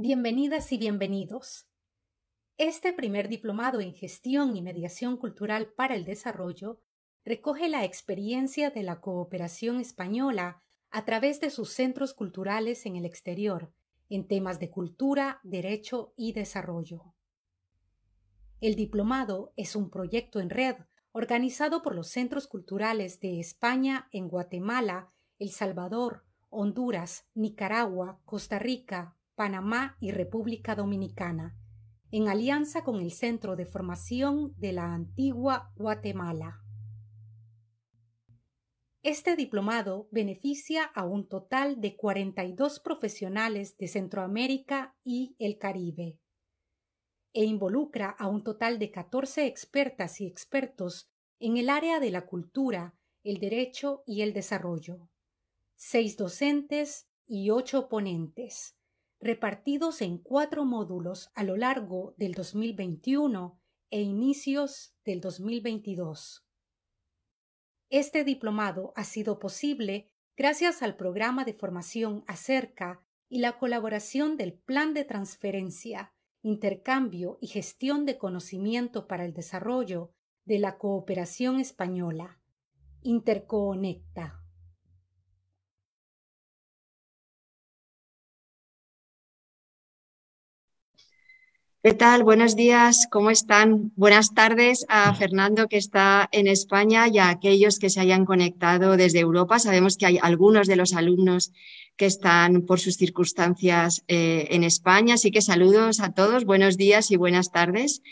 Bienvenidas y bienvenidos. Este primer diplomado en Gestión y Mediación Cultural para el Desarrollo recoge la experiencia de la cooperación española a través de sus centros culturales en el exterior, en temas de cultura, derecho y desarrollo. El diplomado es un proyecto en red organizado por los centros culturales de España en Guatemala, El Salvador, Honduras, Nicaragua, Costa Rica, Panamá y República Dominicana, en alianza con el Centro de Formación de la Antigua Guatemala. Este diplomado beneficia a un total de 42 profesionales de Centroamérica y el Caribe e involucra a un total de 14 expertas y expertos en el área de la cultura, el derecho y el desarrollo, 6 docentes y 8 ponentes, repartidos en 4 módulos a lo largo del 2021 e inicios del 2022. Este diplomado ha sido posible gracias al programa de formación Acerca y la colaboración del Plan de Transferencia, Intercambio y Gestión de Conocimiento para el Desarrollo de la Cooperación Española, Interconecta. ¿Qué tal? Buenos días, ¿cómo están? Buenas tardes a Fernando, que está en España, y a aquellos que se hayan conectado desde Europa. Sabemos que hay algunos de los alumnos que están por sus circunstancias en España, así que saludos a todos, buenos días y buenas tardes.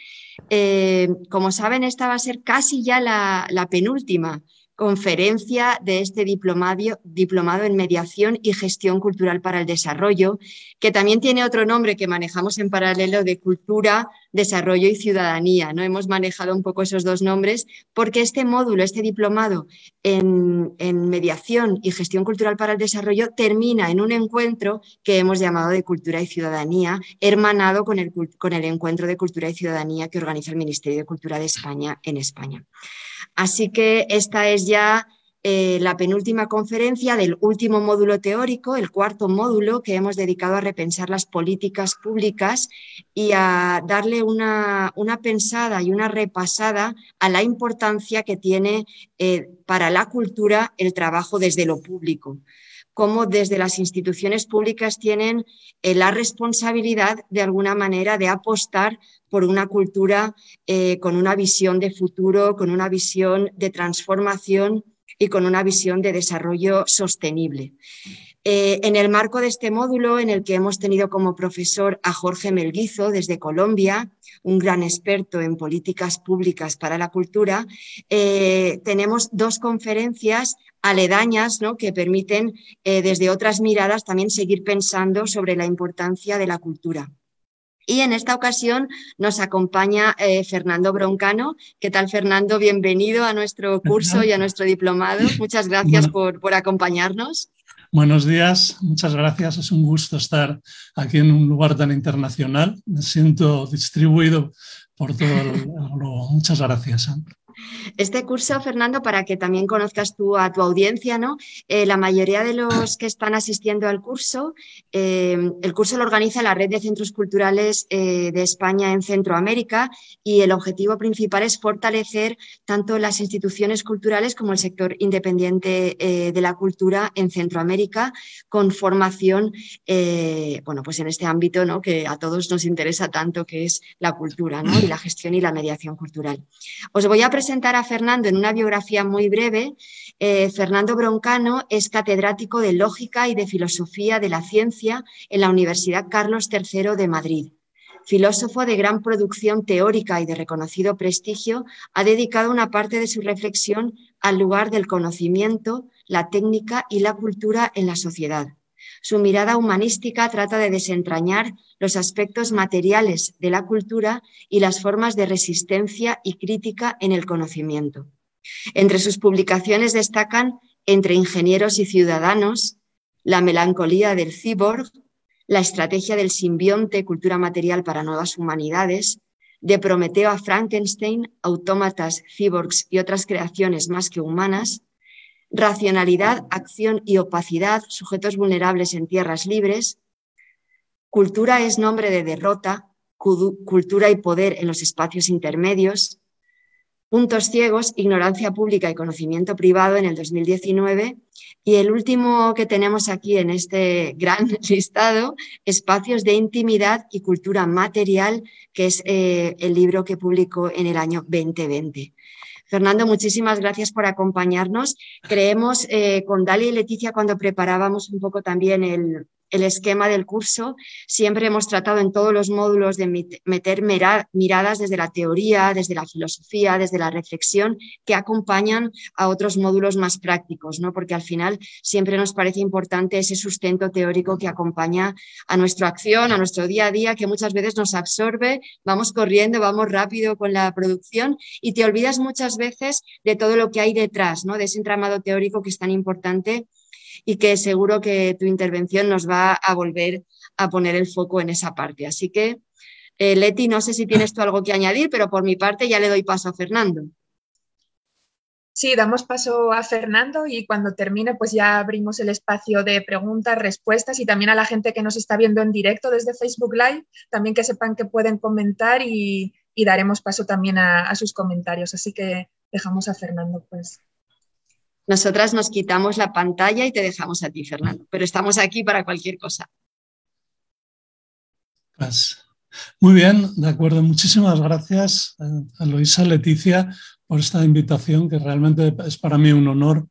Como saben, esta va a ser casi ya la penúltima conferencia de este diplomado en Mediación y Gestión Cultural para el Desarrollo, que también tiene otro nombre que manejamos en paralelo de Cultura, Desarrollo y Ciudadanía, ¿no? Hemos manejado un poco esos dos nombres porque este módulo, este diplomado en Mediación y Gestión Cultural para el Desarrollo termina en un encuentro que hemos llamado de Cultura y Ciudadanía, hermanado con el Encuentro de Cultura y Ciudadanía que organiza el Ministerio de Cultura de España en España. Así que esta es ya la penúltima conferencia del último módulo teórico, el cuarto módulo que hemos dedicado a repensar las políticas públicas y a darle una pensada y una repasada a la importancia que tiene para la cultura el trabajo desde lo público. Cómo desde las instituciones públicas tienen la responsabilidad, de alguna manera, de apostar por una cultura con una visión de futuro, con una visión de transformación y con una visión de desarrollo sostenible. En el marco de este módulo, en el que hemos tenido como profesor a Jorge Melguizo, desde Colombia, un gran experto en políticas públicas para la cultura, tenemos dos conferencias aledañas, ¿no?, que permiten desde otras miradas también seguir pensando sobre la importancia de la cultura. Y en esta ocasión nos acompaña Fernando Broncano. ¿Qué tal, Fernando? Bienvenido a nuestro curso y a nuestro diplomado. Muchas gracias por acompañarnos. Buenos días, muchas gracias. Es un gusto estar aquí en un lugar tan internacional. Me siento distribuido por todo el globo. Muchas gracias. Este curso, Fernando, para que también conozcas tú a tu audiencia, ¿no? La mayoría de los que están asistiendo al curso, el curso lo organiza la Red de Centros Culturales de España en Centroamérica, y el objetivo principal es fortalecer tanto las instituciones culturales como el sector independiente de la cultura en Centroamérica, con formación, bueno, pues en este ámbito, ¿no?, que a todos nos interesa tanto, que es la cultura, ¿no?, y la gestión y la mediación cultural. Os voy a presentar a Fernando en una biografía muy breve. Fernando Broncano es catedrático de Lógica y de Filosofía de la Ciencia en la Universidad Carlos III de Madrid. Filósofo de gran producción teórica y de reconocido prestigio, ha dedicado una parte de su reflexión al lugar del conocimiento, la técnica y la cultura en la sociedad. Su mirada humanística trata de desentrañar los aspectos materiales de la cultura y las formas de resistencia y crítica en el conocimiento. Entre sus publicaciones destacan Entre ingenieros y ciudadanos, La melancolía del cyborg, La estrategia del simbionte, cultura material para nuevas humanidades, De Prometeo a Frankenstein, autómatas, cyborgs y otras creaciones más que humanas, Racionalidad, acción y opacidad, sujetos vulnerables en tierras libres, Cultura es nombre de derrota, cultura y poder en los espacios intermedios. Puntos ciegos, ignorancia pública y conocimiento privado en el 2019. Y el último que tenemos aquí en este gran listado, espacios de intimidad y cultura material, que es el libro que publicó en el año 2020. Fernando, muchísimas gracias por acompañarnos. Creemos, con Dalia y Leticia, cuando preparábamos un poco también el esquema del curso, siempre hemos tratado en todos los módulos de meter miradas desde la teoría, desde la filosofía, desde la reflexión, que acompañan a otros módulos más prácticos, ¿no? Porque al final siempre nos parece importante ese sustento teórico que acompaña a nuestra acción, a nuestro día a día, que muchas veces nos absorbe, vamos corriendo, vamos rápido con la producción y te olvidas muchas veces de todo lo que hay detrás, ¿no? De ese entramado teórico que es tan importante y que seguro que tu intervención nos va a volver a poner el foco en esa parte. Así que, Leti, no sé si tienes tú algo que añadir, pero por mi parte ya le doy paso a Fernando. Sí, damos paso a Fernando y cuando termine pues ya abrimos el espacio de preguntas, respuestas y también a la gente que nos está viendo en directo desde Facebook Live, también que sepan que pueden comentar y daremos paso también a sus comentarios. Así que dejamos a Fernando pues. Nosotras nos quitamos la pantalla y te dejamos a ti, Fernando, pero estamos aquí para cualquier cosa. Muy bien, de acuerdo. Muchísimas gracias a Luisa, Leticia, por esta invitación que realmente es para mí un honor.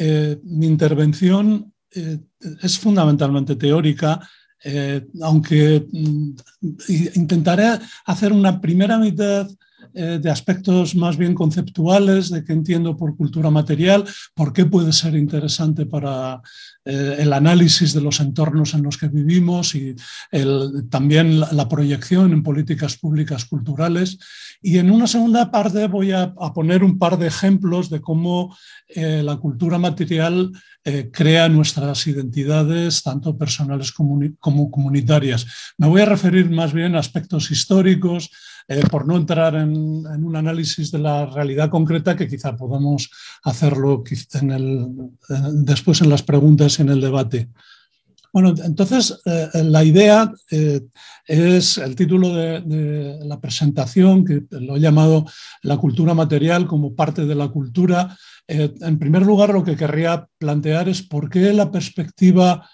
Mi intervención es fundamentalmente teórica, aunque intentaré hacer una primera mitad de aspectos más bien conceptuales, de qué entiendo por cultura material, por qué puede ser interesante para el análisis de los entornos en los que vivimos y también la proyección en políticas públicas culturales. Y en una segunda parte voy a poner un par de ejemplos de cómo la cultura material crea nuestras identidades, tanto personales como comunitarias. Me voy a referir más bien a aspectos históricos, por no entrar en un análisis de la realidad concreta, que quizá podamos hacerlo después en las preguntas y en el debate. Bueno, entonces la idea es el título de la presentación, que lo he llamado la cultura material como parte de la cultura. En primer lugar, lo que querría plantear es por qué la perspectiva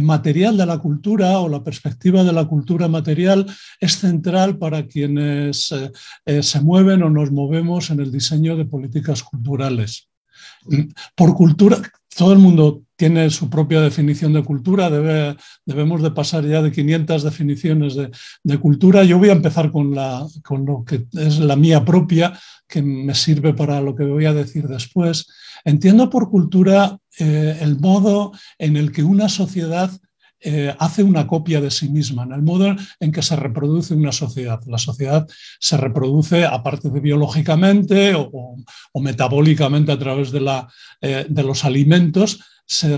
material de la cultura o la perspectiva de la cultura material es central para quienes se mueven o nos movemos en el diseño de políticas culturales. Por cultura, todo el mundo tiene su propia definición de cultura, debemos de pasar ya de 500 definiciones de cultura. Yo voy a empezar con lo que es la mía propia, que me sirve para lo que voy a decir después. Entiendo por cultura el modo en el que una sociedad hace una copia de sí misma, en el modo en que se reproduce una sociedad. La sociedad se reproduce, aparte de biológicamente o metabólicamente a través de los alimentos, se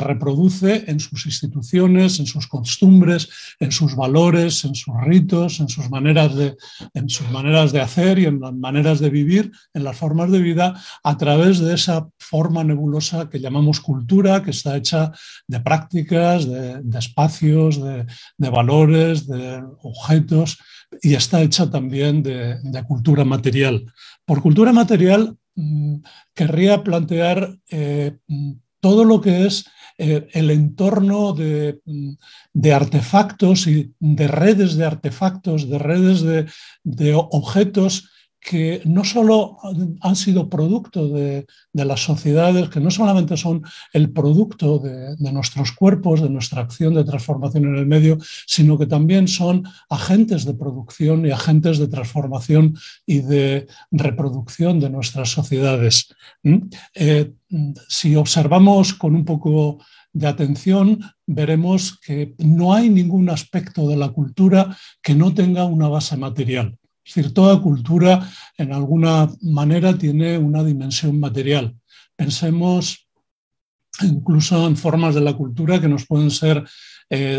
reproduce en sus instituciones, en sus costumbres, en sus valores, en sus ritos, en sus maneras de hacer y en las maneras de vivir, en las formas de vida, a través de esa forma nebulosa que llamamos cultura, que está hecha de prácticas, de espacios, de valores, de objetos, y está hecha también de cultura material. Por cultura material querría plantear todo lo que es el entorno de artefactos y de redes de artefactos, de redes de objetos que no solo han sido producto de las sociedades, que no solamente son el producto de nuestros cuerpos, de nuestra acción de transformación en el medio, sino que también son agentes de producción y agentes de transformación y de reproducción de nuestras sociedades. Si observamos con un poco de atención, veremos que no hay ningún aspecto de la cultura que no tenga una base material. Es decir, toda cultura en alguna manera tiene una dimensión material. Pensemos incluso en formas de la cultura que nos pueden ser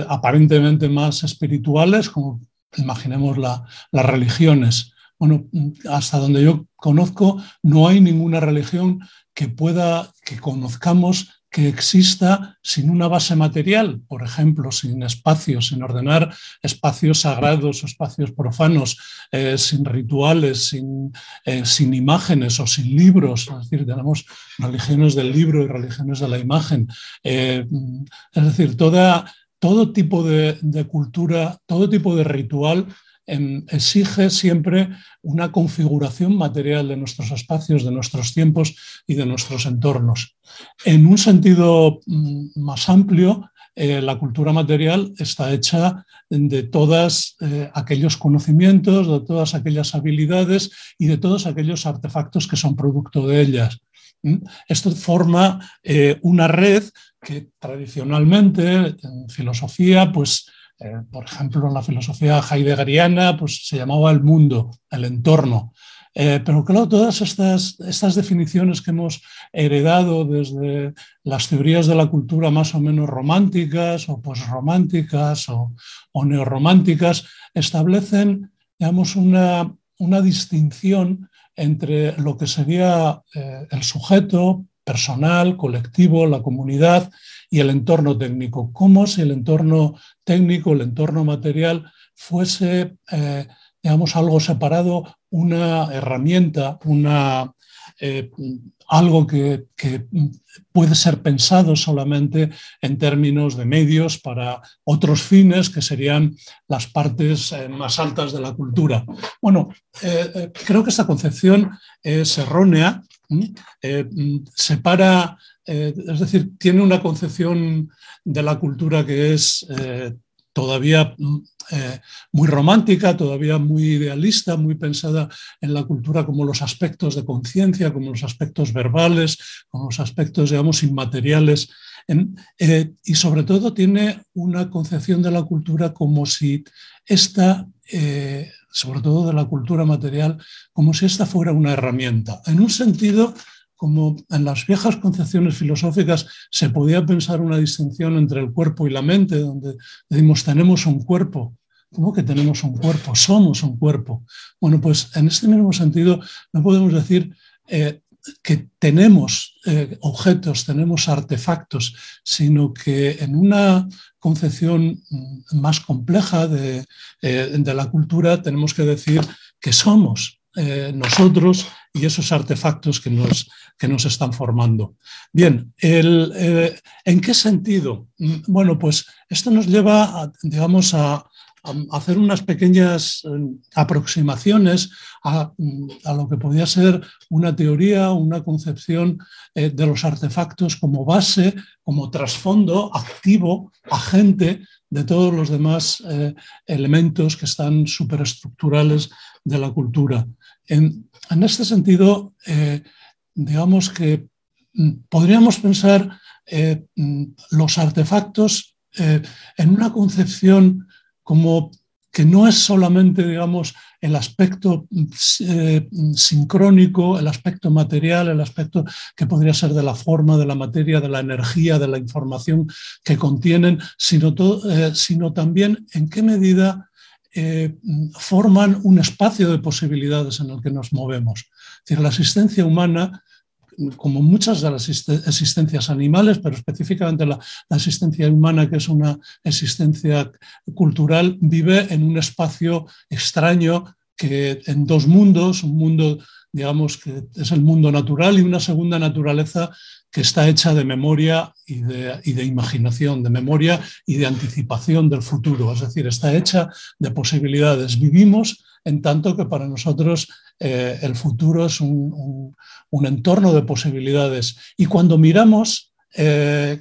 aparentemente más espirituales, como imaginemos las religiones. Bueno, hasta donde yo conozco, no hay ninguna religión que conozcamos que exista sin una base material, por ejemplo, sin espacios, sin ordenar espacios sagrados o espacios profanos, sin rituales, sin imágenes o sin libros. Es decir, tenemos religiones del libro y religiones de la imagen. Es decir, todo tipo de cultura, todo tipo de ritual exige siempre una configuración material de nuestros espacios, de nuestros tiempos y de nuestros entornos. En un sentido más amplio, la cultura material está hecha de todos aquellos conocimientos, de todas aquellas habilidades y de todos aquellos artefactos que son producto de ellas. Esto forma una red que tradicionalmente en filosofía, pues, por ejemplo, en la filosofía heideggeriana, pues, se llamaba el mundo, el entorno. Pero claro, todas estas definiciones que hemos heredado desde las teorías de la cultura más o menos románticas o posrománticas o neorrománticas establecen, digamos, una distinción entre lo que sería el sujeto personal, colectivo, la comunidad y el entorno técnico. Como si el entorno técnico, el entorno material, fuese, digamos, algo separado, una herramienta, algo que puede ser pensado solamente en términos de medios para otros fines que serían las partes más altas de la cultura. Bueno, creo que esta concepción es errónea, separa, es decir, tiene una concepción de la cultura que es todavía muy romántica, todavía muy idealista, muy pensada en la cultura como los aspectos de conciencia, como los aspectos verbales, como los aspectos, digamos, inmateriales. Y sobre todo tiene una concepción de la cultura como si esta, sobre todo de la cultura material, como si esta fuera una herramienta. En un sentido, como en las viejas concepciones filosóficas se podía pensar una distinción entre el cuerpo y la mente, donde decimos tenemos un cuerpo. ¿Cómo que tenemos un cuerpo? Somos un cuerpo. Bueno, pues en este mismo sentido no podemos decir que tenemos objetos, tenemos artefactos, sino que en una concepción más compleja de la cultura tenemos que decir que somos nosotros y esos artefactos que nos están formando. Bien, ¿en qué sentido? Bueno, pues esto nos lleva, digamos, a hacer unas pequeñas aproximaciones a lo que podría ser una teoría, una concepción de los artefactos como base, como trasfondo activo, agente de todos los demás elementos que están superestructurales de la cultura. En este sentido, digamos que podríamos pensar los artefactos en una concepción como que no es solamente, digamos, el aspecto sincrónico, el aspecto material, el aspecto que podría ser de la forma, de la materia, de la energía, de la información que contienen, sino también en qué medida forman un espacio de posibilidades en el que nos movemos. Es decir, la existencia humana, como muchas de las existencias animales, pero específicamente la existencia humana, que es una existencia cultural, vive en un espacio extraño que en dos mundos, un mundo, digamos, que es el mundo natural y una segunda naturaleza que está hecha de memoria y de imaginación, de memoria y de anticipación del futuro. Es decir, está hecha de posibilidades. Vivimos en tanto que para nosotros el futuro es un entorno de posibilidades. Y cuando miramos,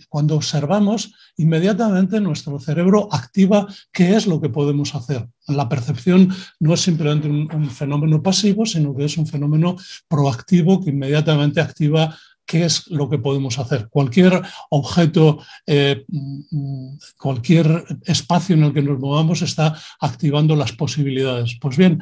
cuando observamos, inmediatamente nuestro cerebro activa qué es lo que podemos hacer. La percepción no es simplemente un fenómeno pasivo, sino que es un fenómeno proactivo que inmediatamente activa qué es lo que podemos hacer. Cualquier objeto, cualquier espacio en el que nos movamos está activando las posibilidades. Pues bien,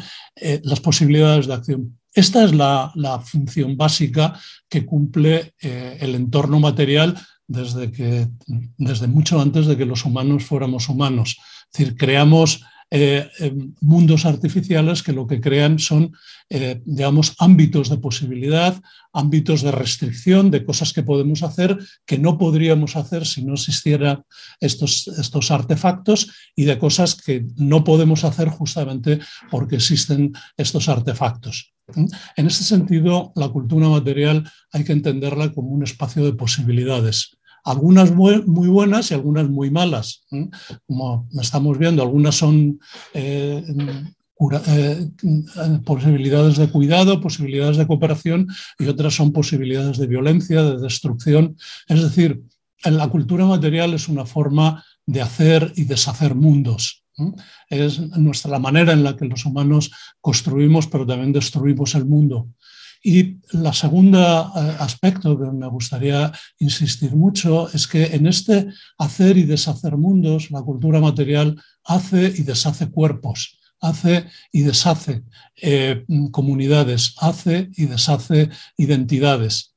las posibilidades de acción. Esta es la función básica que cumple el entorno material desde mucho antes de que los humanos fuéramos humanos. Es decir, creamos mundos artificiales que lo que crean son, digamos, ámbitos de posibilidad, ámbitos de restricción de cosas que podemos hacer, que no podríamos hacer si no existieran estos artefactos, y de cosas que no podemos hacer justamente porque existen estos artefactos. En este sentido, la cultura material hay que entenderla como un espacio de posibilidades. Algunas muy buenas y algunas muy malas. Como estamos viendo, algunas son posibilidades de cuidado, posibilidades de cooperación, y otras son posibilidades de violencia, de destrucción. Es decir, la cultura material es una forma de hacer y deshacer mundos. Es la manera en la que los humanos construimos, pero también destruimos el mundo. Y el segundo aspecto que me gustaría insistir mucho es que en este hacer y deshacer mundos, la cultura material hace y deshace cuerpos, hace y deshace comunidades, hace y deshace identidades.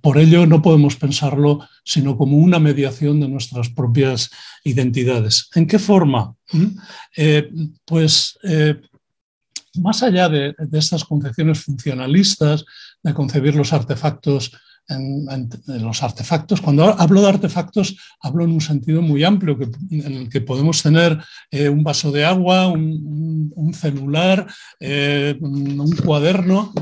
Por ello no podemos pensarlo sino como una mediación de nuestras propias identidades. ¿En qué forma? Más allá de estas concepciones funcionalistas, de concebir los artefactos, cuando hablo de artefactos, hablo en un sentido muy amplio, en el que podemos tener un vaso de agua, un celular, un cuaderno,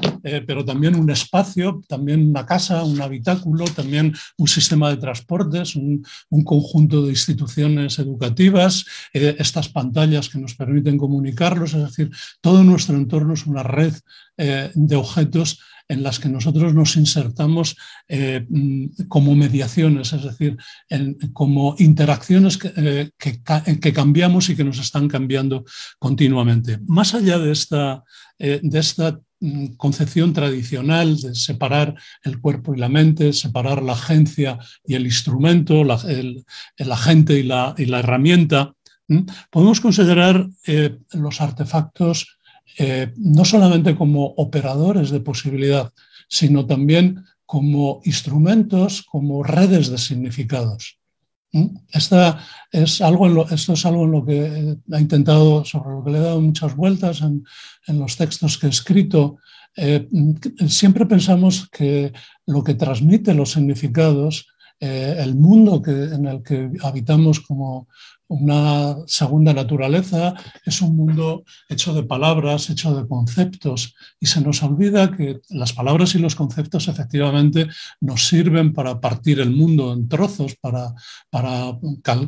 pero también un espacio, también una casa, un habitáculo, también un sistema de transportes, un conjunto de instituciones educativas, estas pantallas que nos permiten comunicarlos. Es decir, todo nuestro entorno es una red de objetos en las que nosotros nos insertamos como mediaciones, es decir, como interacciones que cambiamos y que nos están cambiando continuamente. Más allá de esta concepción tradicional de separar el cuerpo y la mente, separar la agencia y el instrumento, el agente y la herramienta, podemos considerar los artefactos no solamente como operadores de posibilidad, sino también como instrumentos, como redes de significados. Esto es algo en lo que he intentado, sobre lo que le he dado muchas vueltas en los textos que he escrito. Siempre pensamos que lo que transmite los significados, el mundo en el que habitamos como una segunda naturaleza, es un mundo hecho de palabras, hecho de conceptos, y se nos olvida que las palabras y los conceptos efectivamente nos sirven para partir el mundo en trozos, para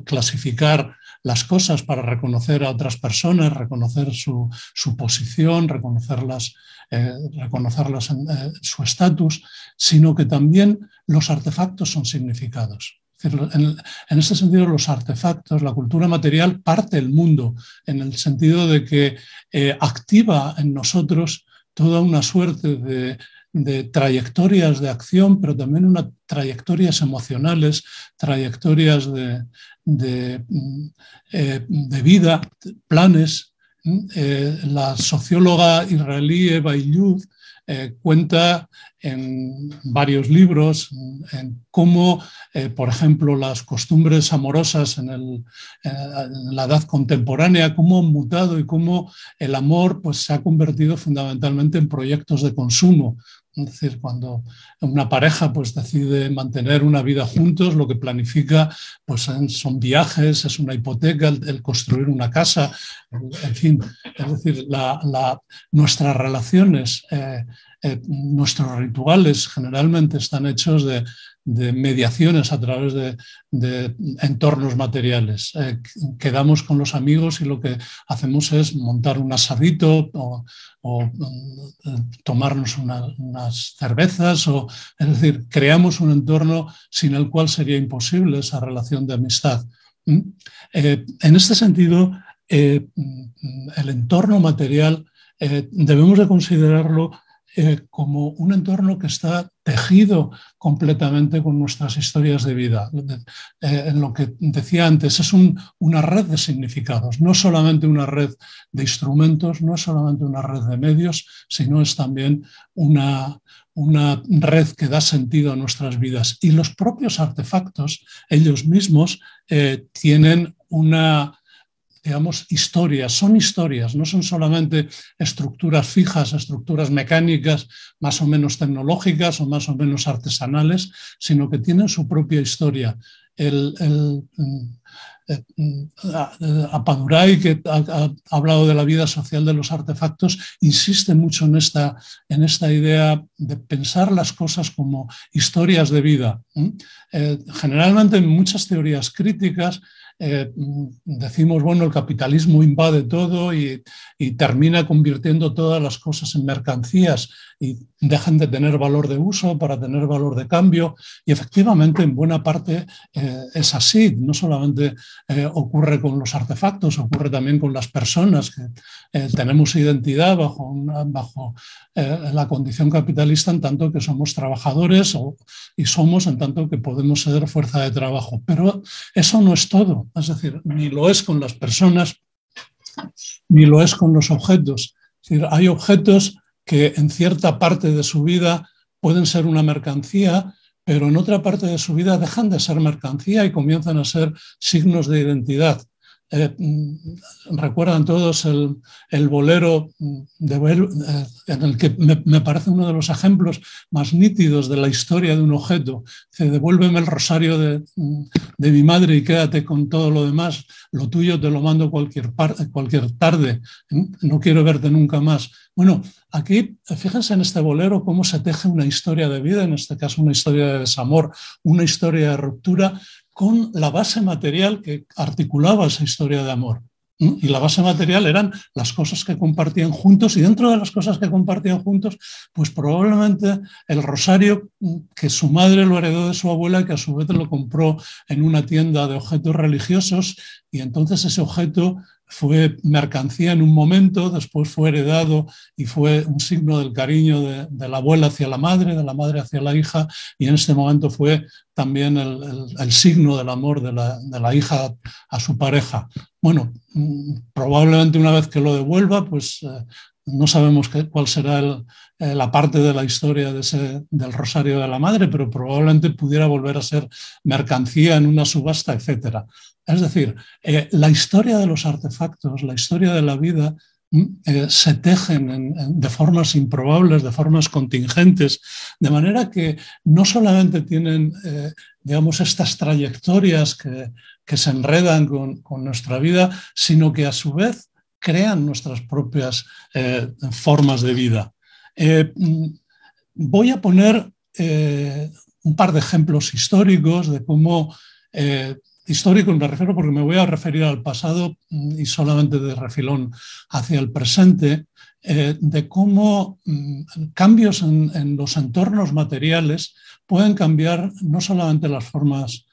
clasificar las cosas, para reconocer a otras personas, reconocer su posición, reconocerlas en su estatus, sino que también los artefactos son significados. En ese sentido, los artefactos, la cultura material parte el mundo, en el sentido de que activa en nosotros toda una suerte de trayectorias de acción, pero también trayectorias emocionales, trayectorias de vida, planes. La socióloga israelí Eva Illouz cuenta en varios libros en cómo, por ejemplo, las costumbres amorosas en la edad contemporánea, cómo han mutado y cómo el amor, pues, se ha convertido fundamentalmente en proyectos de consumo. Es decir, cuando una pareja, pues, decide mantener una vida juntos, lo que planifica, pues, son viajes, es una hipoteca, el construir una casa, en fin. Es decir, nuestras relaciones, nuestros rituales generalmente están hechos de mediaciones a través de entornos materiales. Quedamos con los amigos y lo que hacemos es montar un asadito o tomarnos unas cervezas. Es decir, creamos un entorno sin el cual sería imposible esa relación de amistad. En este sentido, el entorno material debemos de considerarlo como un entorno que está tejido completamente con nuestras historias de vida. En lo que decía antes, es una red de significados, no solamente una red de instrumentos, no solamente una red de medios, sino es también una red que da sentido a nuestras vidas. Y los propios artefactos, ellos mismos, tienen una digamos, historias, son historias, no son solamente estructuras fijas, estructuras mecánicas, más o menos tecnológicas o más o menos artesanales, sino que tienen su propia historia. Apadurai, que ha hablado de la vida social de los artefactos, insiste mucho en esta idea de pensar las cosas como historias de vida. Generalmente en muchas teorías críticas decimos, bueno, el capitalismo invade todo y termina convirtiendo todas las cosas en mercancías y dejan de tener valor de uso para tener valor de cambio, y efectivamente en buena parte es así. No solamente ocurre con los artefactos, ocurre también con las personas, que tenemos identidad bajo la condición capitalista en tanto que somos trabajadores en tanto que podemos ser fuerza de trabajo, pero eso no es todo. Es decir, ni lo es con las personas, ni lo es con los objetos. Es decir, hay objetos que en cierta parte de su vida pueden ser una mercancía, pero en otra parte de su vida dejan de ser mercancía y comienzan a ser signos de identidad. Recuerdan todos el bolero en el que me parece uno de los ejemplos más nítidos de la historia de un objeto. Dice, devuélveme el rosario de mi madre y quédate con todo lo demás, lo tuyo te lo mando cualquier tarde, no quiero verte nunca más. Bueno, aquí fíjense en este bolero cómo se teje una historia de vida, en este caso una historia de desamor, una historia de ruptura, con la base material que articulaba esa historia de amor. Y la base material eran las cosas que compartían juntos, y dentro de las cosas que compartían juntos, pues probablemente el rosario que su madre lo heredó de su abuela, que a su vez lo compró en una tienda de objetos religiosos, y entonces ese objeto fue mercancía en un momento, después fue heredado y fue un signo del cariño de la abuela hacia la madre, de la madre hacia la hija, y en este momento fue también el signo del amor de la hija a su pareja. Bueno, probablemente una vez que lo devuelva, pues no sabemos cuál será la parte de la historia del rosario de la madre, pero probablemente pudiera volver a ser mercancía en una subasta, etc. Es decir, la historia de los artefactos, la historia de la vida, se tejen de formas improbables, de formas contingentes, de manera que no solamente tienen, digamos, estas trayectorias que se enredan con nuestra vida, sino que a su vez crean nuestras propias formas de vida. Voy a poner un par de ejemplos históricos de cómo... Histórico me refiero porque me voy a referir al pasado y solamente de refilón hacia el presente, de cómo cambios en los entornos materiales pueden cambiar no solamente las formas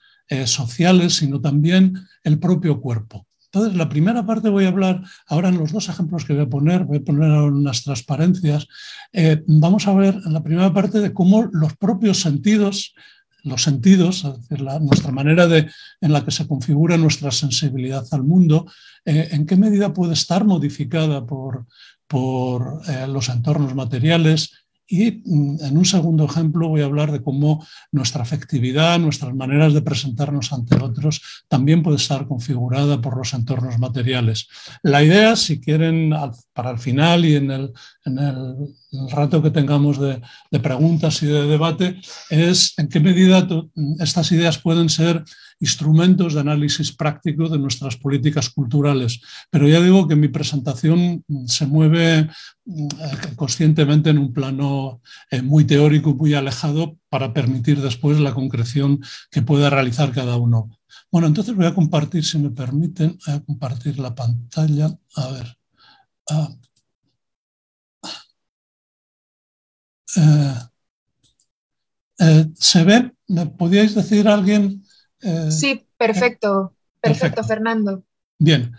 sociales, sino también el propio cuerpo. Entonces, la primera parte voy a hablar ahora en los dos ejemplos que voy a poner unas transparencias. Vamos a ver en la primera parte de cómo los propios sentidos, es decir, nuestra manera en la que se configura nuestra sensibilidad al mundo, en qué medida puede estar modificada por los entornos materiales, y en un segundo ejemplo voy a hablar de cómo nuestra afectividad, nuestras maneras de presentarnos ante otros también puede estar configurada por los entornos materiales. La idea, si quieren, para el final y en el rato que tengamos de preguntas y de debate, es en qué medida estas ideas pueden ser instrumentos de análisis práctico de nuestras políticas culturales. Pero ya digo que mi presentación se mueve conscientemente en un plano muy teórico, muy alejado, para permitir después la concreción que pueda realizar cada uno. Bueno, entonces voy a compartir, si me permiten, voy a compartir la pantalla. A ver. ¿Se ve? ¿Me podíais decir alguien? Sí, perfecto, Fernando. Bien,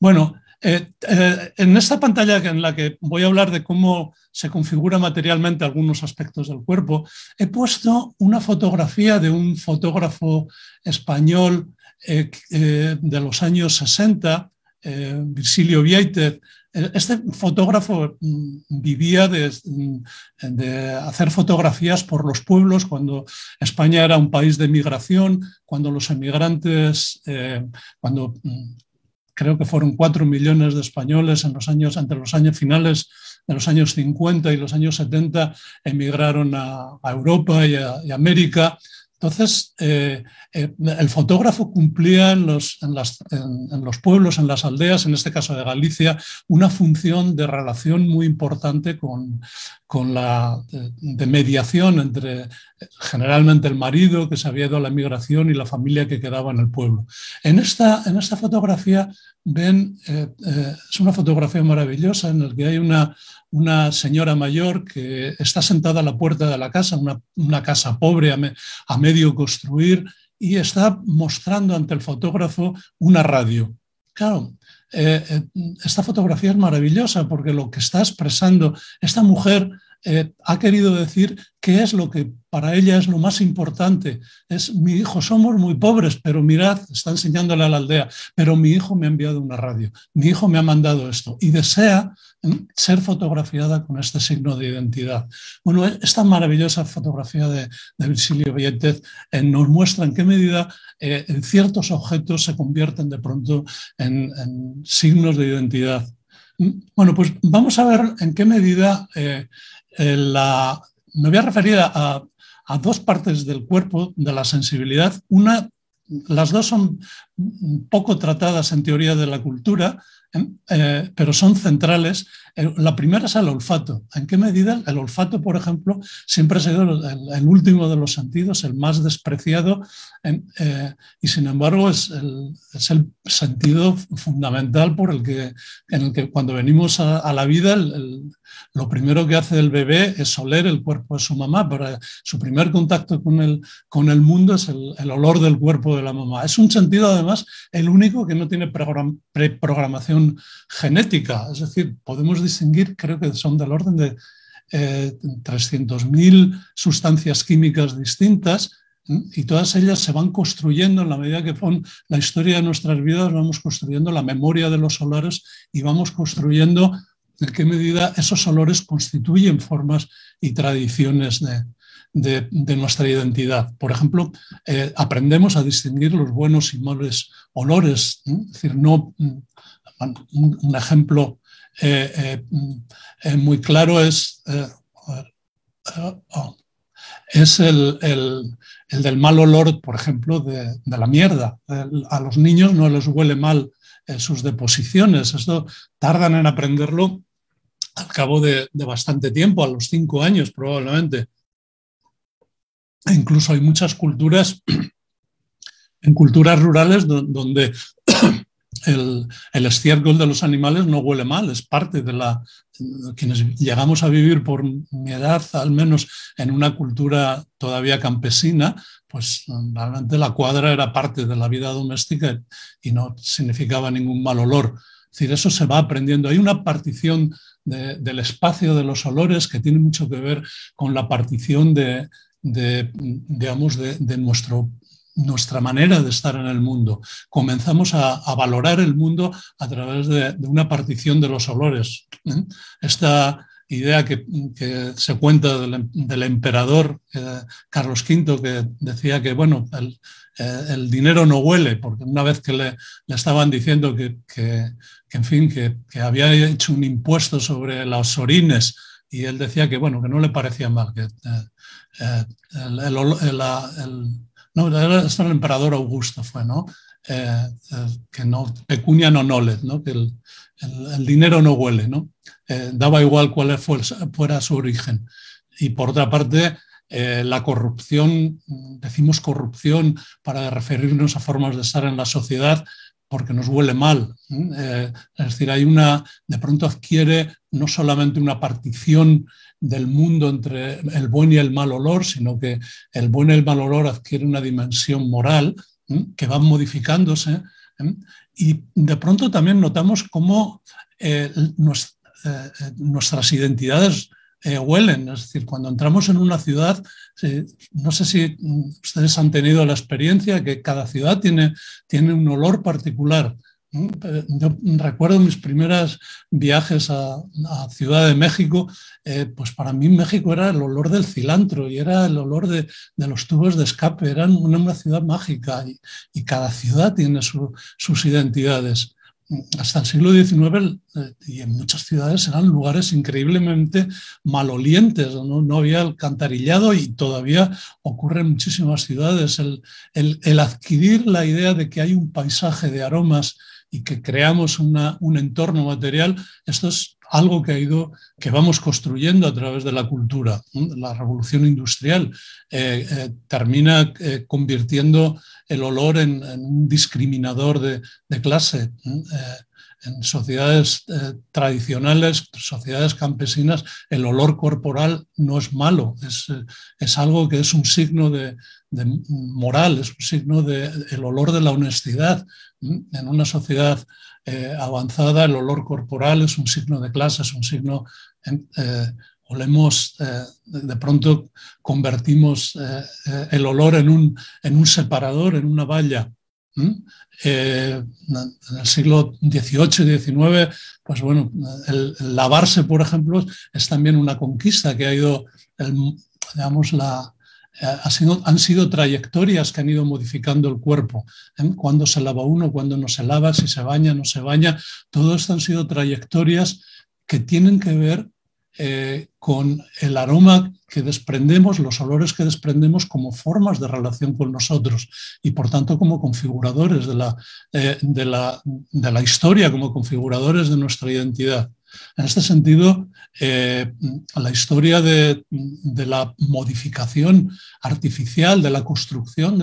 bueno, en esta pantalla en la que voy a hablar de cómo se configura materialmente algunos aspectos del cuerpo, he puesto una fotografía de un fotógrafo español de los años 60, Virgilio Villetez. Este fotógrafo vivía de hacer fotografías por los pueblos cuando España era un país de migración, cuando los emigrantes, cuando creo que fueron 4 millones de españoles en los años, entre los años finales de los años 50 y los años 70, emigraron a Europa y a América. Entonces, el fotógrafo cumplía en los pueblos, en las aldeas, en este caso de Galicia, una función de relación muy importante de mediación entre generalmente el marido que se había ido a la emigración y la familia que quedaba en el pueblo. En esta fotografía ven, es una fotografía maravillosa en la que hay una señora mayor que está sentada a la puerta de la casa, una casa pobre a medio construir, y está mostrando ante el fotógrafo una radio. Claro, esta fotografía es maravillosa porque lo que está expresando esta mujer ha querido decir qué es lo que para ella es lo más importante. Es: mi hijo, somos muy pobres, pero mirad, está enseñándole a la aldea, pero mi hijo me ha enviado una radio, mi hijo me ha mandado esto, y desea ser fotografiada con este signo de identidad. Bueno, esta maravillosa fotografía de Virgilio Villetez nos muestra en qué medida ciertos objetos se convierten de pronto en signos de identidad. Bueno, pues vamos a ver en qué medida me voy a referir a dos partes del cuerpo de la sensibilidad. Las dos son poco tratadas en teoría de la cultura, pero son centrales. La primera es el olfato. ¿En qué medida el olfato, por ejemplo, siempre ha sido el último de los sentidos, el más despreciado, y sin embargo es el sentido fundamental en el que cuando venimos a la vida, lo primero que hace el bebé es oler el cuerpo de su mamá. Para su primer contacto con el mundo es el olor del cuerpo de la mamá. Es un sentido, además, el único que no tiene preprogramación genética. Es decir, podemos distinguir, creo que son del orden de 300.000 sustancias químicas distintas, y todas ellas se van construyendo en la medida que con la historia de nuestras vidas vamos construyendo la memoria de los olores y vamos construyendo en qué medida esos olores constituyen formas y tradiciones de nuestra identidad. Por ejemplo, aprendemos a distinguir los buenos y malos olores. Es decir, un ejemplo muy claro es el del mal olor, por ejemplo, de la mierda. A los niños no les huele mal sus deposiciones. Esto tardan en aprenderlo al cabo de bastante tiempo, a los 5 años probablemente. E incluso hay muchas culturas, en culturas rurales, donde el estiércol de los animales no huele mal. Es parte de la... Quienes llegamos a vivir por mi edad, al menos en una cultura todavía campesina, pues realmente la cuadra era parte de la vida doméstica y no significaba ningún mal olor. Es decir, eso se va aprendiendo. Hay una partición del espacio de los olores que tiene mucho que ver con la partición de nuestra manera de estar en el mundo. Comenzamos a valorar el mundo a través de una partición de los olores. Esta idea que se cuenta del emperador Carlos V, que decía que, bueno, el dinero no huele, porque una vez que le estaban diciendo que en fin, que había hecho un impuesto sobre las orines, y él decía que, bueno, que no le parecía mal, que esto era el emperador Augusto, fue, ¿no? Que no, pecunia non olet, ¿no? Que el dinero no huele, ¿no? Daba igual cuál fuera su origen. Y por otra parte, la corrupción, decimos corrupción para referirnos a formas de estar en la sociedad, porque nos huele mal. Es decir, de pronto adquiere no solamente una partición del mundo entre el buen y el mal olor, sino que el buen y el mal olor adquiere una dimensión moral que va modificándose. Y de pronto también notamos cómo nuestras identidades huelen. Es decir, cuando entramos en una ciudad, no sé si ustedes han tenido la experiencia que cada ciudad tiene un olor particular. Yo recuerdo mis primeros viajes a Ciudad de México, pues para mí México era el olor del cilantro y era el olor de los tubos de escape. Era una ciudad mágica y cada ciudad tiene sus identidades. hasta el siglo XIX y en muchas ciudades eran lugares increíblemente malolientes, no había alcantarillado y todavía ocurre en muchísimas ciudades. El adquirir la idea de que hay un paisaje de aromas y que creamos un entorno material, esto es algo que vamos construyendo a través de la cultura. La revolución industrial termina convirtiendo el olor en un discriminador de clase. En sociedades tradicionales, sociedades campesinas, el olor corporal no es malo, es algo que es un signo de moral, es un signo del olor de la honestidad. En una sociedad avanzada, el olor corporal es un signo de clase, es un signo... de pronto convertimos el olor en un separador, en una valla. En el siglo XVIII y XIX, pues bueno, el lavarse, por ejemplo, es también una conquista que ha ido, han sido trayectorias que han ido modificando el cuerpo. Cuando se lava uno, cuando no se lava, si se baña, no se baña, todo esto han sido trayectorias que tienen que ver con el aroma que desprendemos, los olores que desprendemos como formas de relación con nosotros y por tanto como configuradores de la historia, como configuradores de nuestra identidad. En este sentido, la historia de la modificación artificial, de la construcción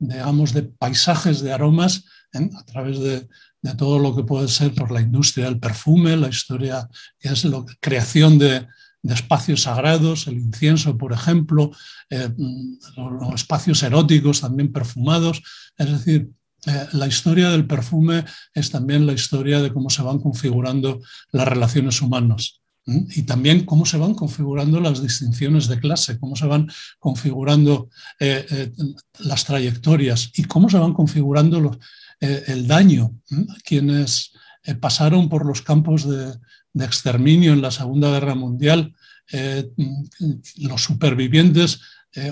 de paisajes de aromas a través de todo lo que puede ser por la industria del perfume, la historia que es la creación de espacios sagrados, el incienso, por ejemplo, los espacios eróticos también perfumados. Es decir, la historia del perfume es también la historia de cómo se van configurando las relaciones humanas. Y también cómo se van configurando las distinciones de clase, cómo se van configurando las trayectorias y cómo se van configurando el daño. Quienes pasaron por los campos de exterminio en la Segunda Guerra Mundial, los supervivientes,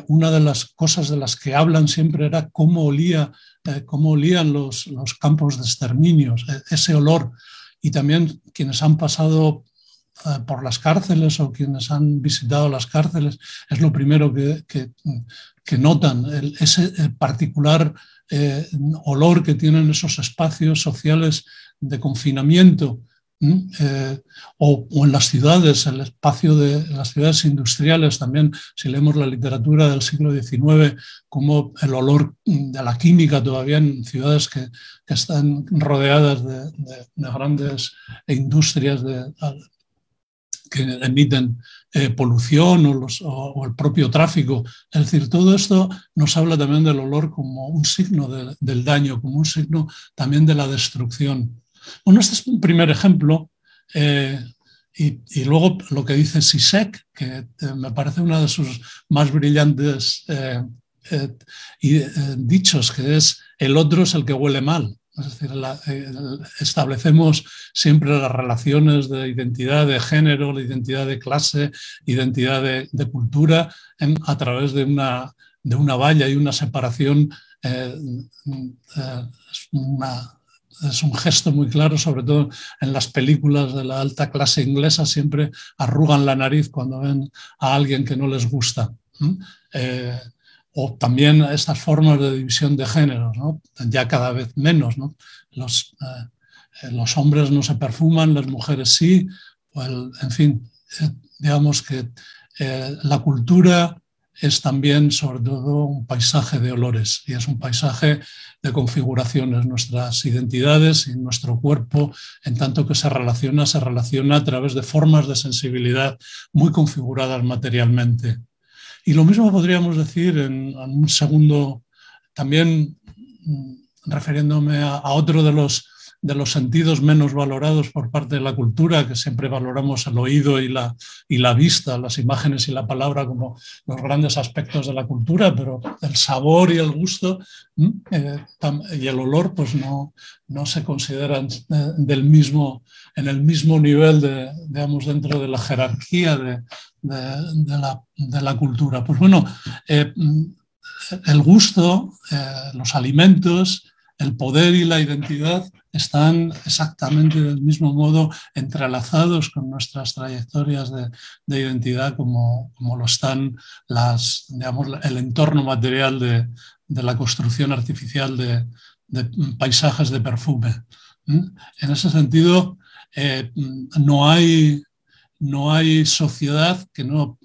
una de las cosas de las que hablan siempre era cómo olían los campos de exterminio, ese olor. Y también quienes han pasado por las cárceles o quienes han visitado las cárceles, es lo primero que notan, ese particular olor que tienen esos espacios sociales de confinamiento, o en las ciudades, el espacio de las ciudades industriales también, si leemos la literatura del siglo XIX, como el olor de la química todavía en ciudades que están rodeadas de grandes industrias que emiten polución o el propio tráfico. Es decir, todo esto nos habla también del olor como un signo del daño, como un signo también de la destrucción. Bueno, este es un primer ejemplo y luego lo que dice Žižek, que me parece una de sus más brillantes dichos, que es: el otro es el que huele mal. Es decir, establecemos siempre las relaciones de identidad de género, la identidad de clase, identidad de cultura, a través de una valla y una separación. Es un gesto muy claro, sobre todo en las películas de la alta clase inglesa, siempre arrugan la nariz cuando ven a alguien que no les gusta. O también estas formas de división de géneros, ¿no? Ya cada vez menos, ¿no? Los hombres no se perfuman, las mujeres sí, en fin, digamos que la cultura es también, sobre todo, un paisaje de olores y es un paisaje de configuraciones. Nuestras identidades y nuestro cuerpo, en tanto que se relaciona a través de formas de sensibilidad muy configuradas materialmente. Y lo mismo podríamos decir en un segundo, también refiriéndome a otro de los sentidos menos valorados por parte de la cultura, que siempre valoramos el oído y la vista, las imágenes y la palabra como los grandes aspectos de la cultura, pero el sabor y el gusto y el olor pues no se consideran en el mismo nivel, dentro de la jerarquía de la cultura. Pues bueno, el gusto, los alimentos, el poder y la identidad están exactamente del mismo modo entrelazados con nuestras trayectorias de identidad como lo están digamos, el entorno material de la construcción artificial de paisajes de perfume. En ese sentido, no hay sociedad que no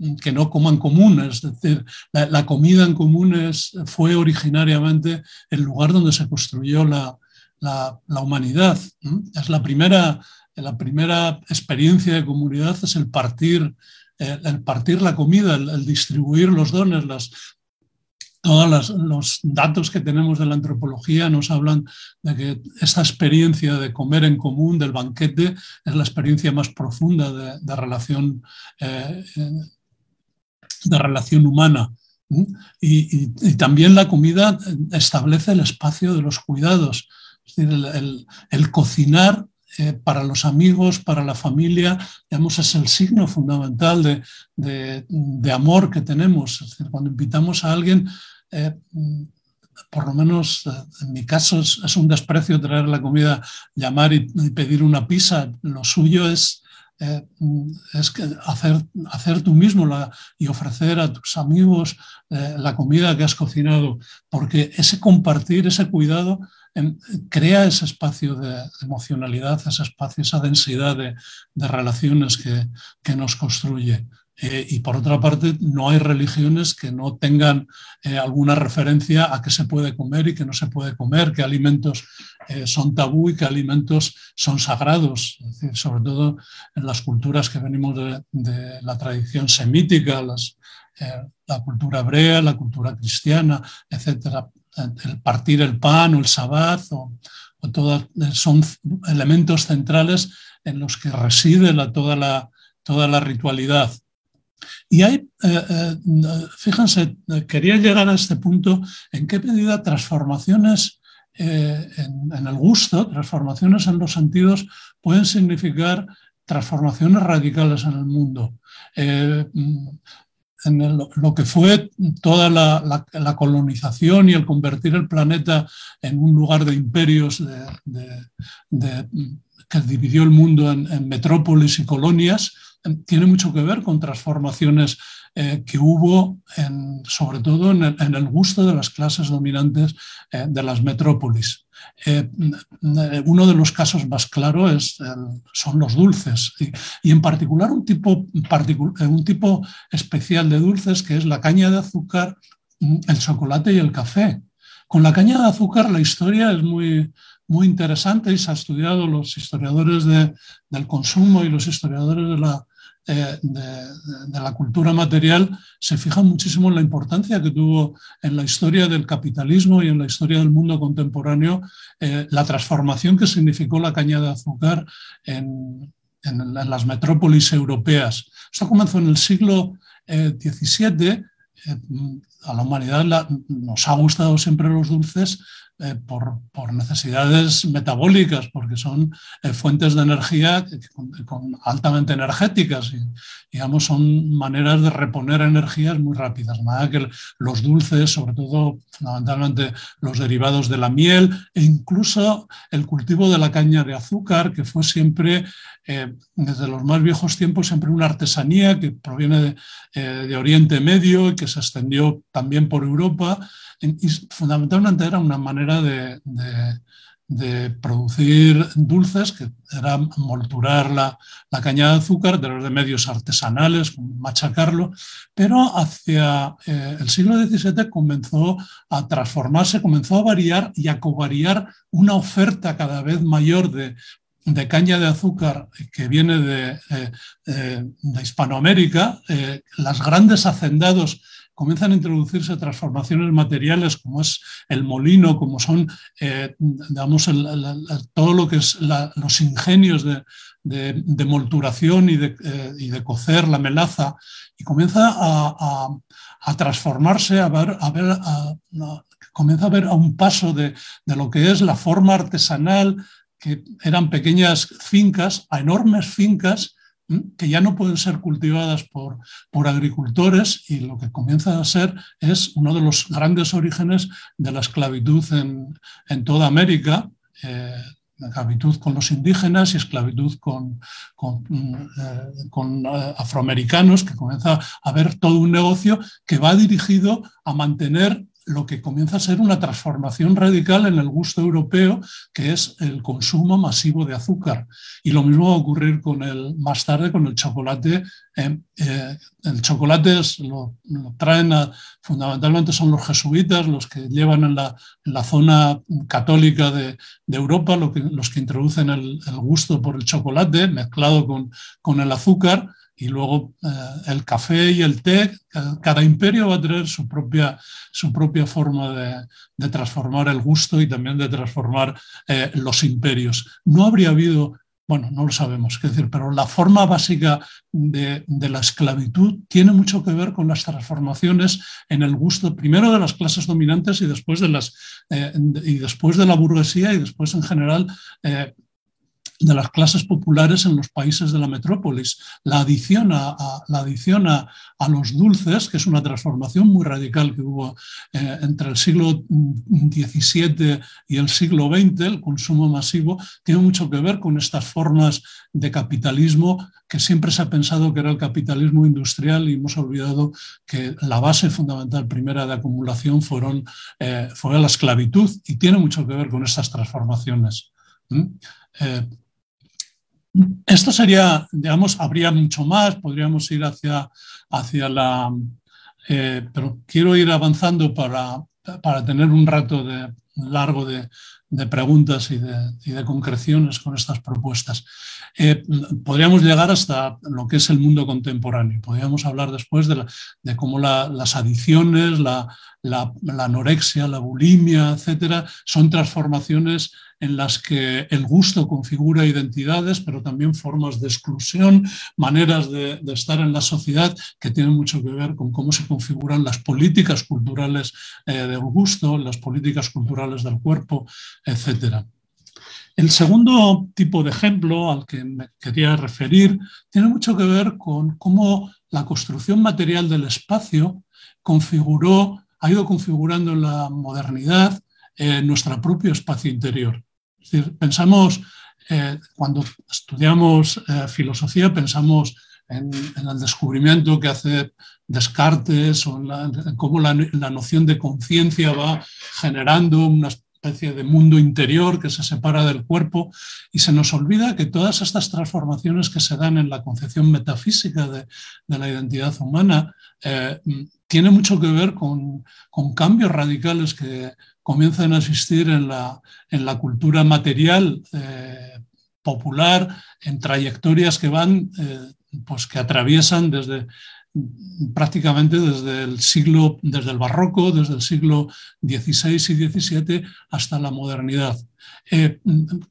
coma en común, es decir, la comida en común fue originariamente el lugar donde se construyó la humanidad. Es la primera experiencia de comunidad, es el partir la comida, el distribuir los dones. Todos los datos que tenemos de la antropología nos hablan de que esa experiencia de comer en común, del banquete, es la experiencia más profunda de relación humana. Y también la comida establece el espacio de los cuidados, es decir, el cocinar. Para los amigos, para la familia, digamos, es el signo fundamental de amor que tenemos. Es decir, cuando invitamos a alguien, por lo menos en mi caso, es un desprecio traer la comida, llamar y pedir una pizza. Lo suyo es que hacer tú mismo y ofrecer a tus amigos la comida que has cocinado, porque ese compartir, ese cuidado, crea ese espacio de emocionalidad, ese espacio, esa densidad de relaciones que nos construye. Y por otra parte, no hay religiones que no tengan alguna referencia a qué se puede comer y qué no se puede comer, qué alimentos son tabú y qué alimentos son sagrados. Es decir, sobre todo en las culturas que venimos de la tradición semítica, la cultura hebrea, la cultura cristiana, etcétera. El partir el pan o el sabbat o todas, son elementos centrales en los que reside toda la ritualidad. Y hay, fíjense, quería llegar a este punto, en qué medida transformaciones en el gusto, transformaciones en los sentidos, pueden significar transformaciones radicales en el mundo. Lo que fue toda la colonización y el convertir el planeta en un lugar de imperios que dividió el mundo en metrópolis y colonias, tiene mucho que ver con transformaciones que hubo sobre todo en el gusto de las clases dominantes de las metrópolis. Uno de los casos más claros son los dulces y en particular un tipo especial de dulces que es la caña de azúcar, el chocolate y el café. Con la caña de azúcar la historia es muy interesante y se ha estudiado, los historiadores del consumo y los historiadores de la cultura material se fijan muchísimo en la importancia que tuvo en la historia del capitalismo y en la historia del mundo contemporáneo la transformación que significó la caña de azúcar en las metrópolis europeas. Esto comenzó en el siglo XVII. A la humanidad nos ha gustado siempre los dulces por necesidades metabólicas, porque son fuentes de energía altamente energéticas y digamos, son maneras de reponer energías muy rápidas. Nada que los dulces, sobre todo fundamentalmente los derivados de la miel e incluso el cultivo de la caña de azúcar, que fue siempre, desde los más viejos tiempos, siempre una artesanía que proviene de Oriente Medio y que se extendió también por Europa. Y fundamentalmente era una manera de producir dulces, que era molturar la caña de azúcar a través de medios artesanales, machacarlo, pero hacia el siglo XVII comenzó a transformarse, comenzó a variar y a covariar una oferta cada vez mayor de caña de azúcar que viene de Hispanoamérica. Los grandes hacendados comienzan a introducirse transformaciones materiales como es el molino, como son digamos, todo lo que es los ingenios de molturación y de cocer la melaza, y comienza a transformarse, comienza a ver a un paso de lo que es la forma artesanal, que eran pequeñas fincas, a enormes fincas que ya no pueden ser cultivadas por agricultores, y lo que comienza a ser es uno de los grandes orígenes de la esclavitud en toda América, esclavitud con los indígenas y esclavitud con afroamericanos, que comienza a haber todo un negocio que va dirigido a mantener lo que comienza a ser una transformación radical en el gusto europeo, que es el consumo masivo de azúcar. Y lo mismo va a ocurrir más tarde con el chocolate. El chocolate lo traen fundamentalmente son los jesuitas los que llevan en la zona católica de Europa, los que introducen el gusto por el chocolate mezclado con el azúcar. Y luego el café y el té, cada imperio va a traer su propia forma de transformar el gusto y también de transformar los imperios. No habría habido, bueno, no lo sabemos, es decir, pero la forma básica de la esclavitud tiene mucho que ver con las transformaciones en el gusto, primero de las clases dominantes y después de la burguesía y después en general de las clases populares en los países de la metrópolis. La adición a los dulces, que es una transformación muy radical que hubo entre el siglo XVII y el siglo XX, el consumo masivo, tiene mucho que ver con estas formas de capitalismo que siempre se ha pensado que era el capitalismo industrial y hemos olvidado que la base fundamental primera de acumulación fue la esclavitud y tiene mucho que ver con estas transformaciones. Esto sería, digamos, habría mucho más, podríamos ir hacia la... pero quiero ir avanzando para tener un rato largo de preguntas y de concreciones con estas propuestas. Podríamos llegar hasta lo que es el mundo contemporáneo. Podríamos hablar después de cómo las adicciones, la anorexia, la bulimia, etcétera, son transformaciones en las que el gusto configura identidades, pero también formas de exclusión, maneras de estar en la sociedad que tienen mucho que ver con cómo se configuran las políticas culturales del gusto, las políticas culturales del cuerpo, etc. El segundo tipo de ejemplo al que me quería referir tiene mucho que ver con cómo la construcción material del espacio ha ido configurando en la modernidad nuestro propio espacio interior. Es decir, pensamos, cuando estudiamos filosofía, pensamos en el descubrimiento que hace Descartes o en cómo la noción de conciencia va generando una especie de mundo interior que se separa del cuerpo y se nos olvida que todas estas transformaciones que se dan en la concepción metafísica de la identidad humana tiene mucho que ver con cambios radicales que comienzan a existir en la cultura material popular, en trayectorias que van, que atraviesan desde el barroco, desde el siglo XVI y XVII hasta la modernidad.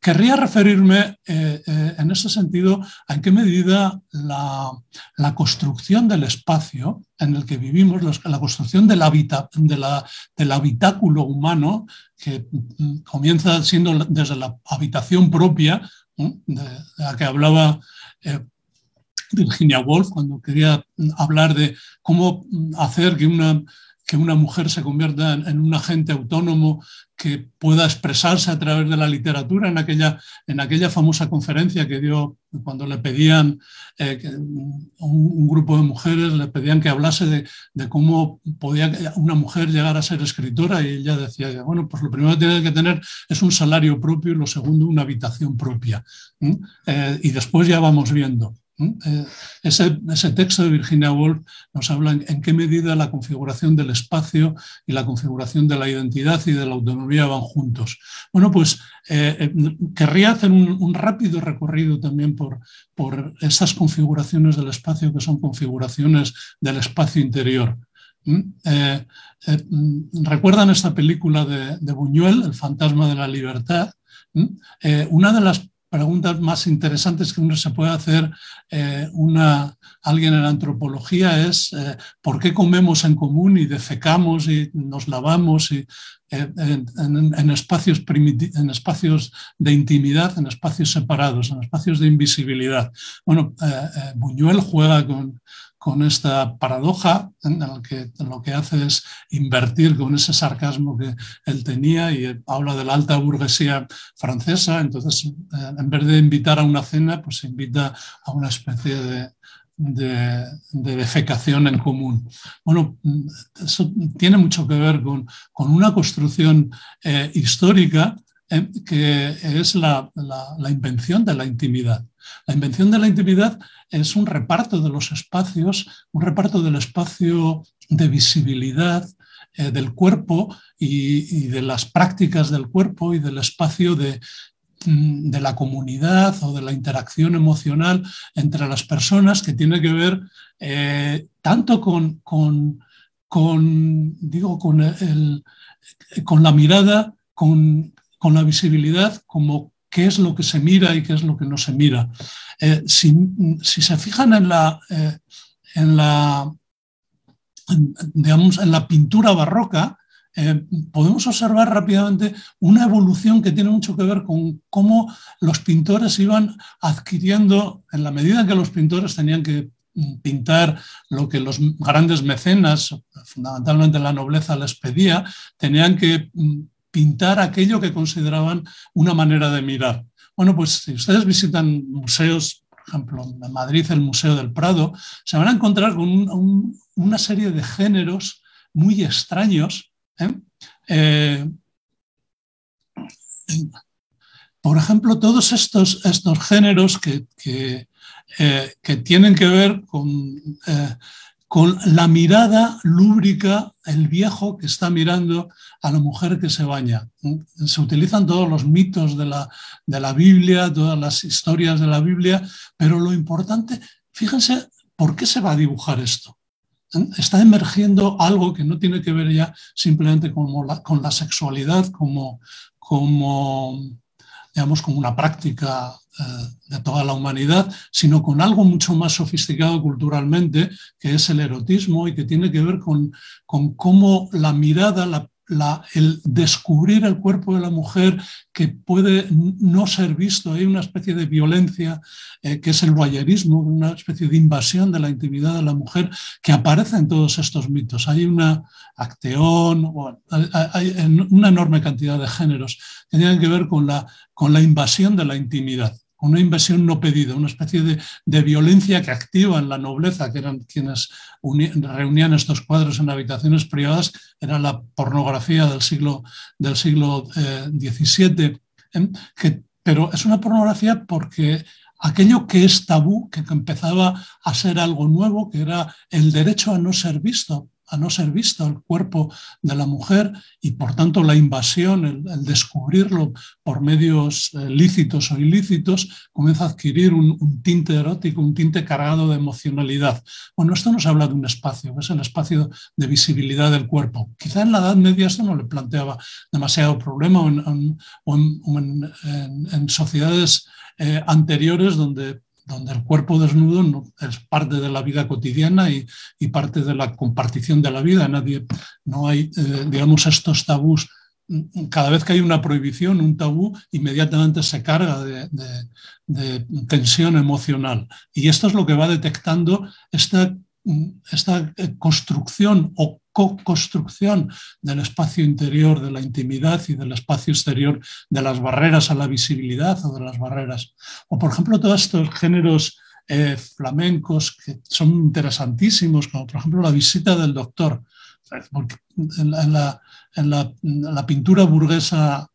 Querría referirme en ese sentido a en qué medida la construcción del espacio en el que vivimos, la construcción del habitáculo humano, que comienza siendo desde la habitación propia, de la que hablaba Virginia Woolf, cuando quería hablar de cómo hacer que una mujer se convierta en un agente autónomo que pueda expresarse a través de la literatura, en aquella famosa conferencia que dio cuando le pedían, un grupo de mujeres le pedían que hablase de cómo podía una mujer llegar a ser escritora, y ella decía que, bueno, pues lo primero que tiene que tener es un salario propio y lo segundo una habitación propia. Y después ya vamos viendo. Ese texto de Virginia Woolf nos habla en qué medida la configuración del espacio y la configuración de la identidad y de la autonomía van juntos. Bueno, pues querría hacer un rápido recorrido también por esas configuraciones del espacio que son configuraciones del espacio interior. ¿Recuerdan esta película de Buñuel, El fantasma de la libertad? Una de las preguntas más interesantes que uno se puede hacer alguien en la antropología es ¿por qué comemos en común y defecamos y nos lavamos y, en espacios de intimidad, en espacios separados, en espacios de invisibilidad? Bueno, Buñuel juega con esta paradoja, lo que hace es invertir con ese sarcasmo que él tenía y habla de la alta burguesía francesa. Entonces, en vez de invitar a una cena, pues se invita a una especie de defecación en común. Bueno, eso tiene mucho que ver con una construcción histórica que es la invención de la intimidad. La invención de la intimidad es un reparto de los espacios, un reparto del espacio de visibilidad del cuerpo y de las prácticas del cuerpo y del espacio de la comunidad o de la interacción emocional entre las personas, que tiene que ver tanto con la mirada, con la visibilidad, como qué es lo que se mira y qué es lo que no se mira. Si se fijan en la pintura barroca, podemos observar rápidamente una evolución que tiene mucho que ver con cómo los pintores iban adquiriendo, en la medida que los pintores tenían que pintar lo que los grandes mecenas, fundamentalmente la nobleza, les pedía, tenían que pintar aquello que consideraban una manera de mirar. Bueno, pues si ustedes visitan museos, por ejemplo, en Madrid, el Museo del Prado, se van a encontrar con una serie de géneros muy extraños. Por ejemplo, todos estos géneros que tienen que ver con la mirada lúbrica, el viejo que está mirando a la mujer que se baña. Se utilizan todos los mitos de la Biblia, todas las historias de la Biblia, pero lo importante, fíjense, ¿por qué se va a dibujar esto? Está emergiendo algo que no tiene que ver ya simplemente con la sexualidad, como una práctica de toda la humanidad, sino con algo mucho más sofisticado culturalmente, que es el erotismo, y que tiene que ver con cómo la mirada, el descubrir el cuerpo de la mujer, que puede no ser visto. Hay una especie de violencia que es el voyerismo, una especie de invasión de la intimidad de la mujer que aparece en todos estos mitos. Hay una Acteón, bueno, hay una enorme cantidad de géneros que tienen que ver con la invasión de la intimidad, una invasión no pedida, una especie de violencia que activa en la nobleza, que eran quienes reunían estos cuadros en habitaciones privadas. Era la pornografía del siglo XVII, pero es una pornografía porque aquello que es tabú, que empezaba a ser algo nuevo, que era el derecho a no ser visto el cuerpo de la mujer, y por tanto la invasión, el descubrirlo por medios lícitos o ilícitos, comienza a adquirir un tinte erótico, un tinte cargado de emocionalidad. Bueno, esto nos habla de un espacio, es el espacio de visibilidad del cuerpo. Quizá en la Edad Media esto no le planteaba demasiado problema, o en sociedades anteriores donde el cuerpo desnudo es parte de la vida cotidiana y parte de la compartición de la vida. No hay, digamos, estos tabús. Cada vez que hay una prohibición, un tabú, inmediatamente se carga de tensión emocional. Y esto es lo que va detectando esta construcción o co-construcción del espacio interior, de la intimidad, y del espacio exterior, de las barreras a la visibilidad o de las barreras. O, por ejemplo, todos estos géneros flamencos que son interesantísimos, como por ejemplo la visita del doctor. En la pintura burguesa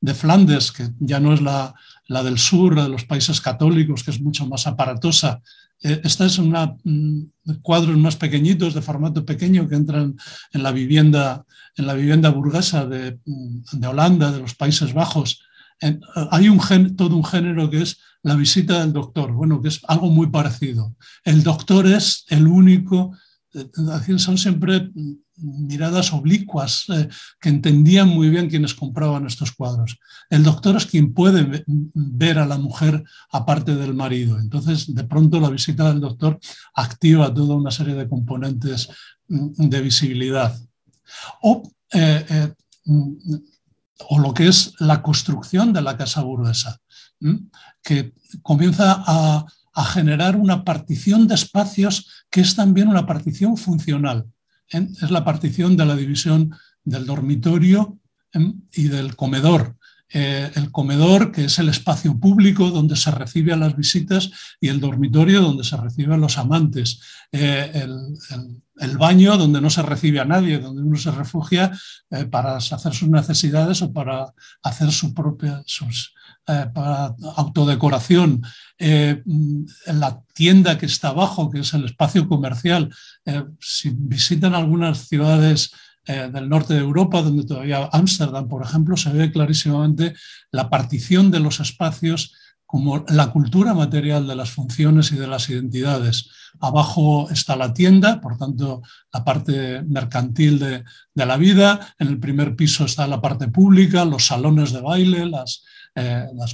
de Flandes, que ya no es la del sur, la de los países católicos, que es mucho más aparatosa. Esta es cuadros más pequeñitos, de formato pequeño, que entran en la vivienda burguesa de Holanda, de los Países Bajos. Hay todo un género que es la visita del doctor, bueno, que es algo muy parecido. El doctor es el único son siempre miradas oblicuas que entendían muy bien quienes compraban estos cuadros. El doctor es quien puede ver a la mujer aparte del marido. Entonces, de pronto, la visita del doctor activa toda una serie de componentes de visibilidad. O lo que es la construcción de la casa burguesa, que comienza a generar una partición de espacios que es también una partición funcional. Es la partición de la división del dormitorio y del comedor. El comedor, que es el espacio público donde se recibe a las visitas, y el dormitorio donde se recibe a los amantes. El baño, donde no se recibe a nadie, donde uno se refugia para hacer sus necesidades o para hacer su propia para autodecoración. La tienda que está abajo, que es el espacio comercial. Si visitan algunas ciudades del norte de Europa, donde todavía Ámsterdam, por ejemplo, se ve clarísimamente la partición de los espacios como la cultura material de las funciones y de las identidades. Abajo está la tienda, por tanto, la parte mercantil de la vida. En el primer piso está la parte pública, los salones de baile, las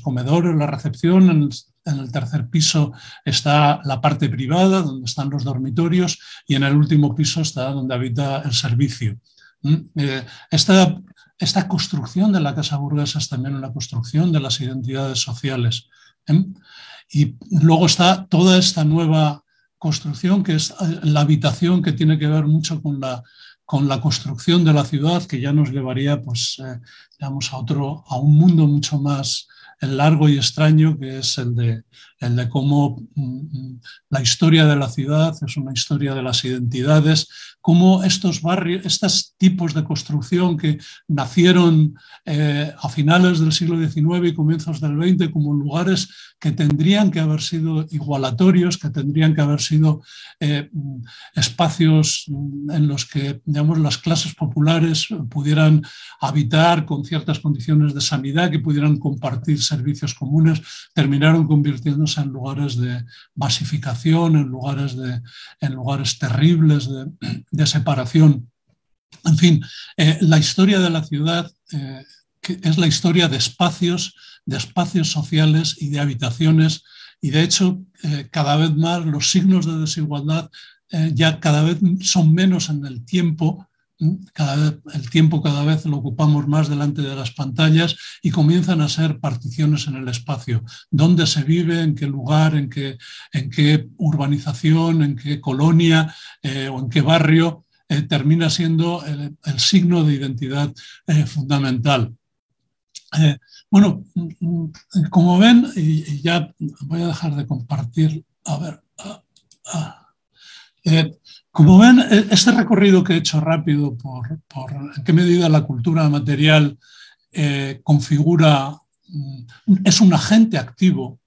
comedores, la recepción. En el tercer piso está la parte privada, donde están los dormitorios. Y en el último piso está donde habita el servicio. Esta construcción de la casa burguesa es también una construcción de las identidades sociales. Y luego está toda esta nueva construcción, que es la habitación, que tiene que ver mucho con la construcción de la ciudad, que ya nos llevaría, pues, digamos, a un mundo mucho más largo y extraño, que es el de cómo la historia de la ciudad es una historia de las identidades, cómo estos barrios, estos tipos de construcción que nacieron a finales del siglo XIX y comienzos del XX como lugares que tendrían que haber sido igualatorios, que tendrían que haber sido espacios en los que, digamos, las clases populares pudieran habitar con ciertas condiciones de sanidad, que pudieran compartir servicios comunes, terminaron convirtiéndose en lugares de masificación, en lugares terribles de separación. En fin, la historia de la ciudad que es la historia de espacios sociales y de habitaciones, y de hecho cada vez más los signos de desigualdad ya cada vez son menos en el tiempo. El tiempo cada vez lo ocupamos más delante de las pantallas y comienzan a ser particiones en el espacio. ¿Dónde se vive? ¿En qué lugar? ¿En qué urbanización? ¿En qué colonia? ¿O en qué barrio? Termina siendo el signo de identidad fundamental. Bueno, como ven, y ya voy a dejar de compartir. A ver. Como ven, este recorrido que he hecho rápido por en qué medida la cultura material configura, es un agente activo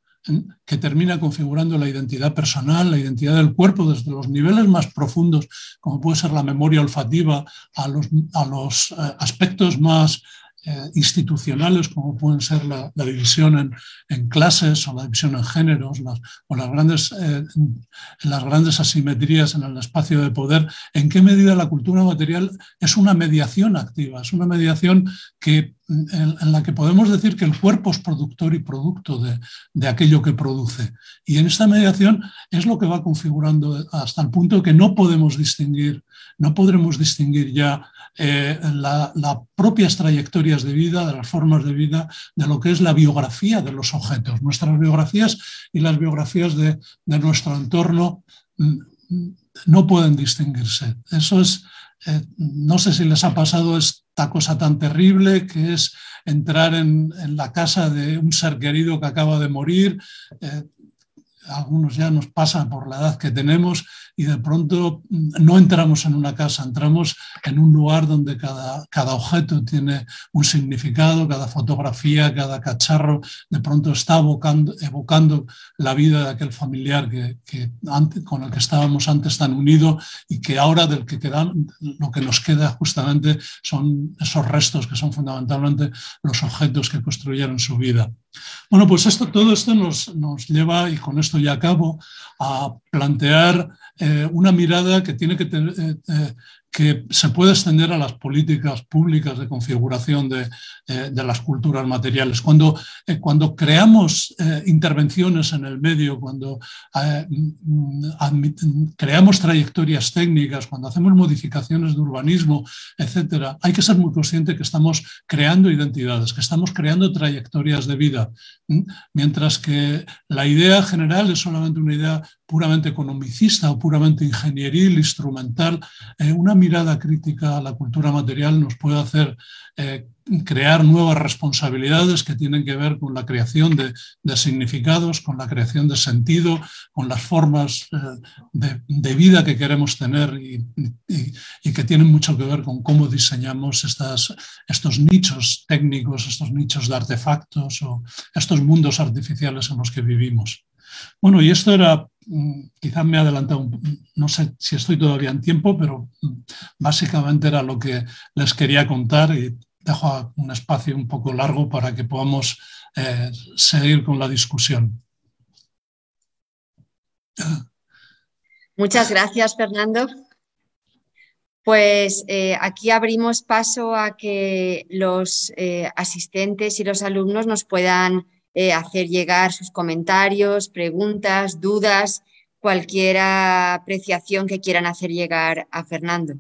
que termina configurando la identidad personal, la identidad del cuerpo, desde los niveles más profundos, como puede ser la memoria olfativa, a los aspectos más institucionales, como pueden ser la división en clases o la división en géneros, o las grandes asimetrías en el espacio de poder. ¿En qué medida la cultura material es una mediación activa? Es una mediación en la que podemos decir que el cuerpo es productor y producto de aquello que produce. Y en esta mediación es lo que va configurando, hasta el punto que no podremos distinguir ya las propias trayectorias de vida, de las formas de vida, de lo que es la biografía de los objetos. Nuestras biografías y las biografías de nuestro entorno no pueden distinguirse. Eso es, no sé si les ha pasado esta cosa tan terrible que es entrar en la casa de un ser querido que acaba de morir. Algunos ya nos pasan por la edad que tenemos y de pronto no entramos en una casa, entramos en un lugar donde cada objeto tiene un significado, cada fotografía, cada cacharro, de pronto está evocando la vida de aquel familiar con el que estábamos antes tan unido y que ahora lo que nos queda justamente son esos restos que son fundamentalmente los objetos que construyeron su vida. Bueno, pues todo esto nos lleva, y con esto y acabo, a plantear una mirada que tiene que se puede extender a las políticas públicas de configuración de las culturas materiales. Cuando creamos intervenciones en el medio, cuando creamos trayectorias técnicas, cuando hacemos modificaciones de urbanismo, etc., hay que ser muy consciente que estamos creando identidades, que estamos creando trayectorias de vida, mientras que la idea general es solamente una idea puramente economicista o puramente ingenieril, instrumental. Una mirada crítica a la cultura material nos puede hacer crear nuevas responsabilidades que tienen que ver con la creación de significados, con la creación de sentido, con las formas de vida que queremos tener y que tienen mucho que ver con cómo diseñamos estos nichos técnicos, estos nichos de artefactos o estos mundos artificiales en los que vivimos. Bueno, y esto era, quizás me he adelantado, no sé si estoy todavía en tiempo, pero básicamente era lo que les quería contar y dejo un espacio un poco largo para que podamos seguir con la discusión. Muchas gracias, Fernando. Pues aquí abrimos paso a que los asistentes y los alumnos nos puedan hacer llegar sus comentarios, preguntas, dudas, cualquier apreciación que quieran hacer llegar a Fernando.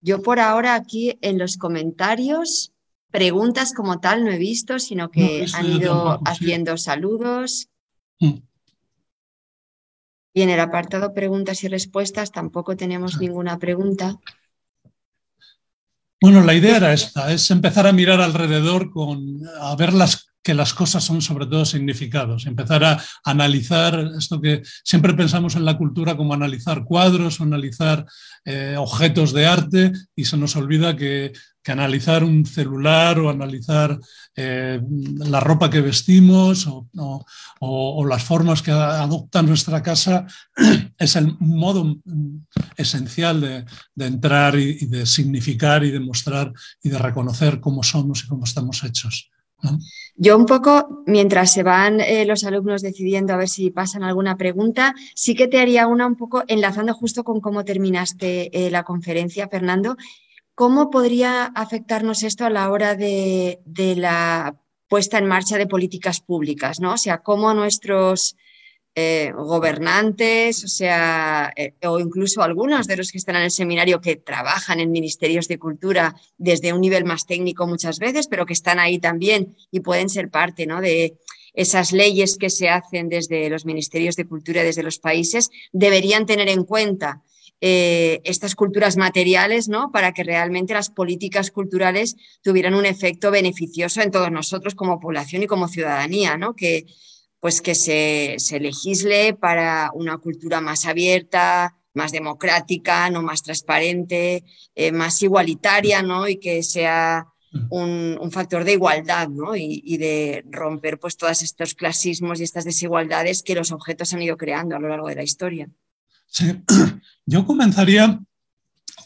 Yo por ahora aquí en los comentarios, preguntas como tal no he visto, sino que han ido haciendo saludos. Y en el apartado preguntas y respuestas tampoco tenemos ninguna pregunta. Bueno, la idea era esta, es empezar a mirar alrededor, a ver que las cosas son sobre todo significados, empezar a analizar esto que siempre pensamos en la cultura como analizar cuadros, analizar objetos de arte y se nos olvida que analizar un celular o analizar la ropa que vestimos o las formas que adopta nuestra casa es el modo esencial de entrar y de significar y de mostrar y de reconocer cómo somos y cómo estamos hechos, ¿no? Yo un poco, mientras se van los alumnos decidiendo a ver si pasan alguna pregunta, sí que te haría una un poco enlazando justo con cómo terminaste la conferencia, Fernando. ¿Cómo podría afectarnos esto a la hora de la puesta en marcha de políticas públicas, ¿no? O sea, cómo nuestros gobernantes, o incluso algunos de los que están en el seminario que trabajan en ministerios de cultura desde un nivel más técnico muchas veces, pero que están ahí también y pueden ser parte, ¿no?, de esas leyes que se hacen desde los ministerios de cultura, desde los países, deberían tener en cuenta estas culturas materiales, ¿no?, para que realmente las políticas culturales tuvieran un efecto beneficioso en todos nosotros como población y como ciudadanía, ¿no? Que, pues que se legisle para una cultura más abierta, más democrática, no más transparente, más igualitaria, ¿no? Y que sea un factor de igualdad, ¿no? Y de romper pues todos estos clasismos y estas desigualdades que los objetos han ido creando a lo largo de la historia. Sí. Yo comenzaría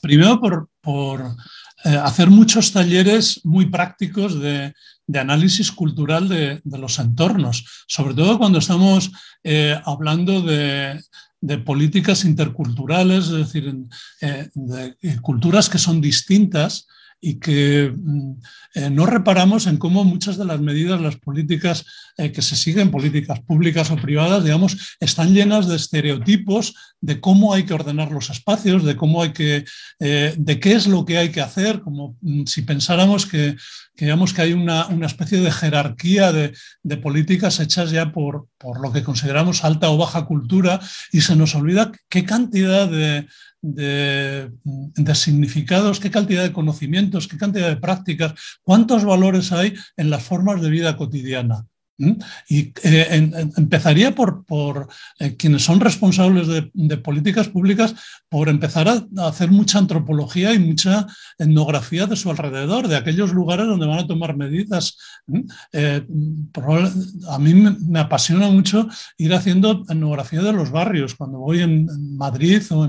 primero por hacer muchos talleres muy prácticos de análisis cultural de los entornos, sobre todo cuando estamos hablando de políticas interculturales, es decir, de culturas que son distintas y que no reparamos en cómo muchas de las medidas, las políticas que se siguen, políticas públicas o privadas, digamos, están llenas de estereotipos de cómo hay que ordenar los espacios, de cómo hay que, de qué es lo que hay que hacer, como si pensáramos que hay una especie de jerarquía de políticas hechas ya por lo que consideramos alta o baja cultura y se nos olvida qué cantidad de significados, qué cantidad de conocimientos, qué cantidad de prácticas, cuántos valores hay en las formas de vida cotidiana. Y empezaría por quienes son responsables de políticas públicas por empezar a hacer mucha antropología y mucha etnografía de su alrededor, de aquellos lugares donde van a tomar medidas. A mí me apasiona mucho ir haciendo etnografía de los barrios. Cuando voy en Madrid o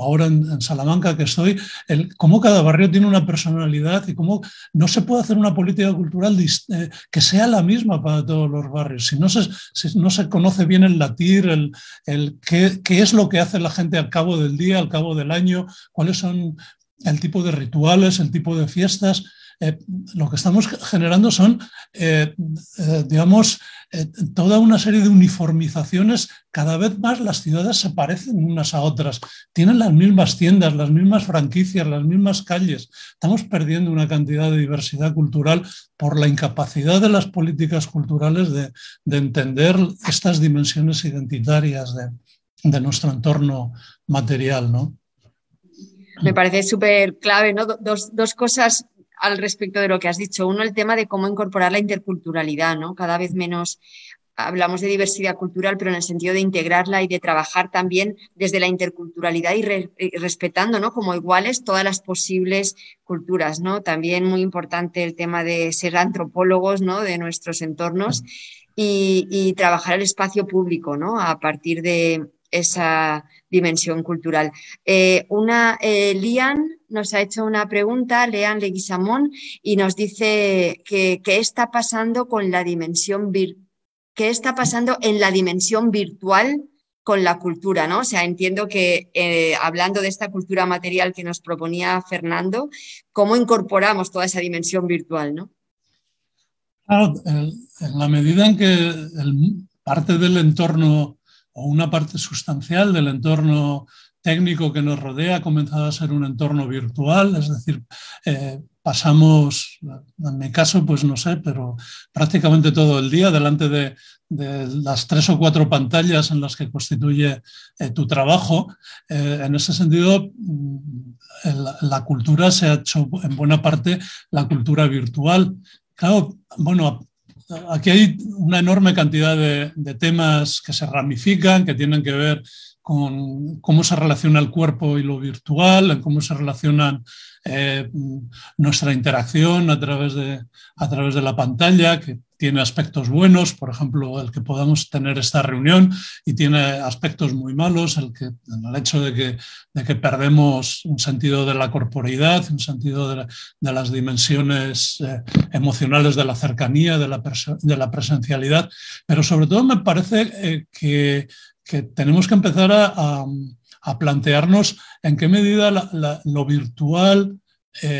ahora en Salamanca que estoy, cómo cada barrio tiene una personalidad y cómo no se puede hacer una política cultural que sea la misma para todos todos los barrios. Si no se, conoce bien el latir, qué es lo que hace la gente al cabo del día, al cabo del año, cuáles son el tipo de rituales, el tipo de fiestas. Lo que estamos generando son, digamos, toda una serie de uniformizaciones. Cada vez más las ciudades se parecen unas a otras, tienen las mismas tiendas, las mismas franquicias, las mismas calles. Estamos perdiendo una cantidad de diversidad cultural por la incapacidad de las políticas culturales de entender estas dimensiones identitarias de nuestro entorno material, ¿no? Me parece súper clave, ¿no? Dos cosas al respecto de lo que has dicho. Uno, el tema de cómo incorporar la interculturalidad, ¿no? Cada vez menos hablamos de diversidad cultural, pero en el sentido de integrarla y de trabajar también desde la interculturalidad y respetando, ¿no?, como iguales todas las posibles culturas, ¿no? También muy importante el tema de ser antropólogos, ¿no?, de nuestros entornos y trabajar el espacio público, ¿no?, a partir de esa dimensión cultural. Lian nos ha hecho una pregunta, Leán Leguizamón, y nos dice que qué está pasando con la dimensión virtual con la cultura, ¿no? O sea, entiendo que hablando de esta cultura material que nos proponía Fernando, ¿cómo incorporamos toda esa dimensión virtual, no? Claro, en la medida en que parte del entorno o una parte sustancial del entorno técnico que nos rodea ha comenzado a ser un entorno virtual, es decir, pasamos, en mi caso, pues no sé, pero prácticamente todo el día delante de las 3 o 4 pantallas en las que constituye tu trabajo. En ese sentido, la cultura se ha hecho en buena parte la cultura virtual. Claro, bueno, aquí hay una enorme cantidad de temas que se ramifican, que tienen que ver con cómo se relaciona el cuerpo y lo virtual, en cómo se relacionan nuestra interacción a través de la pantalla, que tiene aspectos buenos, por ejemplo, el que podamos tener esta reunión, y tiene aspectos muy malos, el hecho de que perdemos un sentido de la corporeidad, un sentido de las dimensiones emocionales, de la cercanía, de la presencialidad, pero sobre todo me parece que tenemos que empezar a plantearnos en qué medida lo virtual,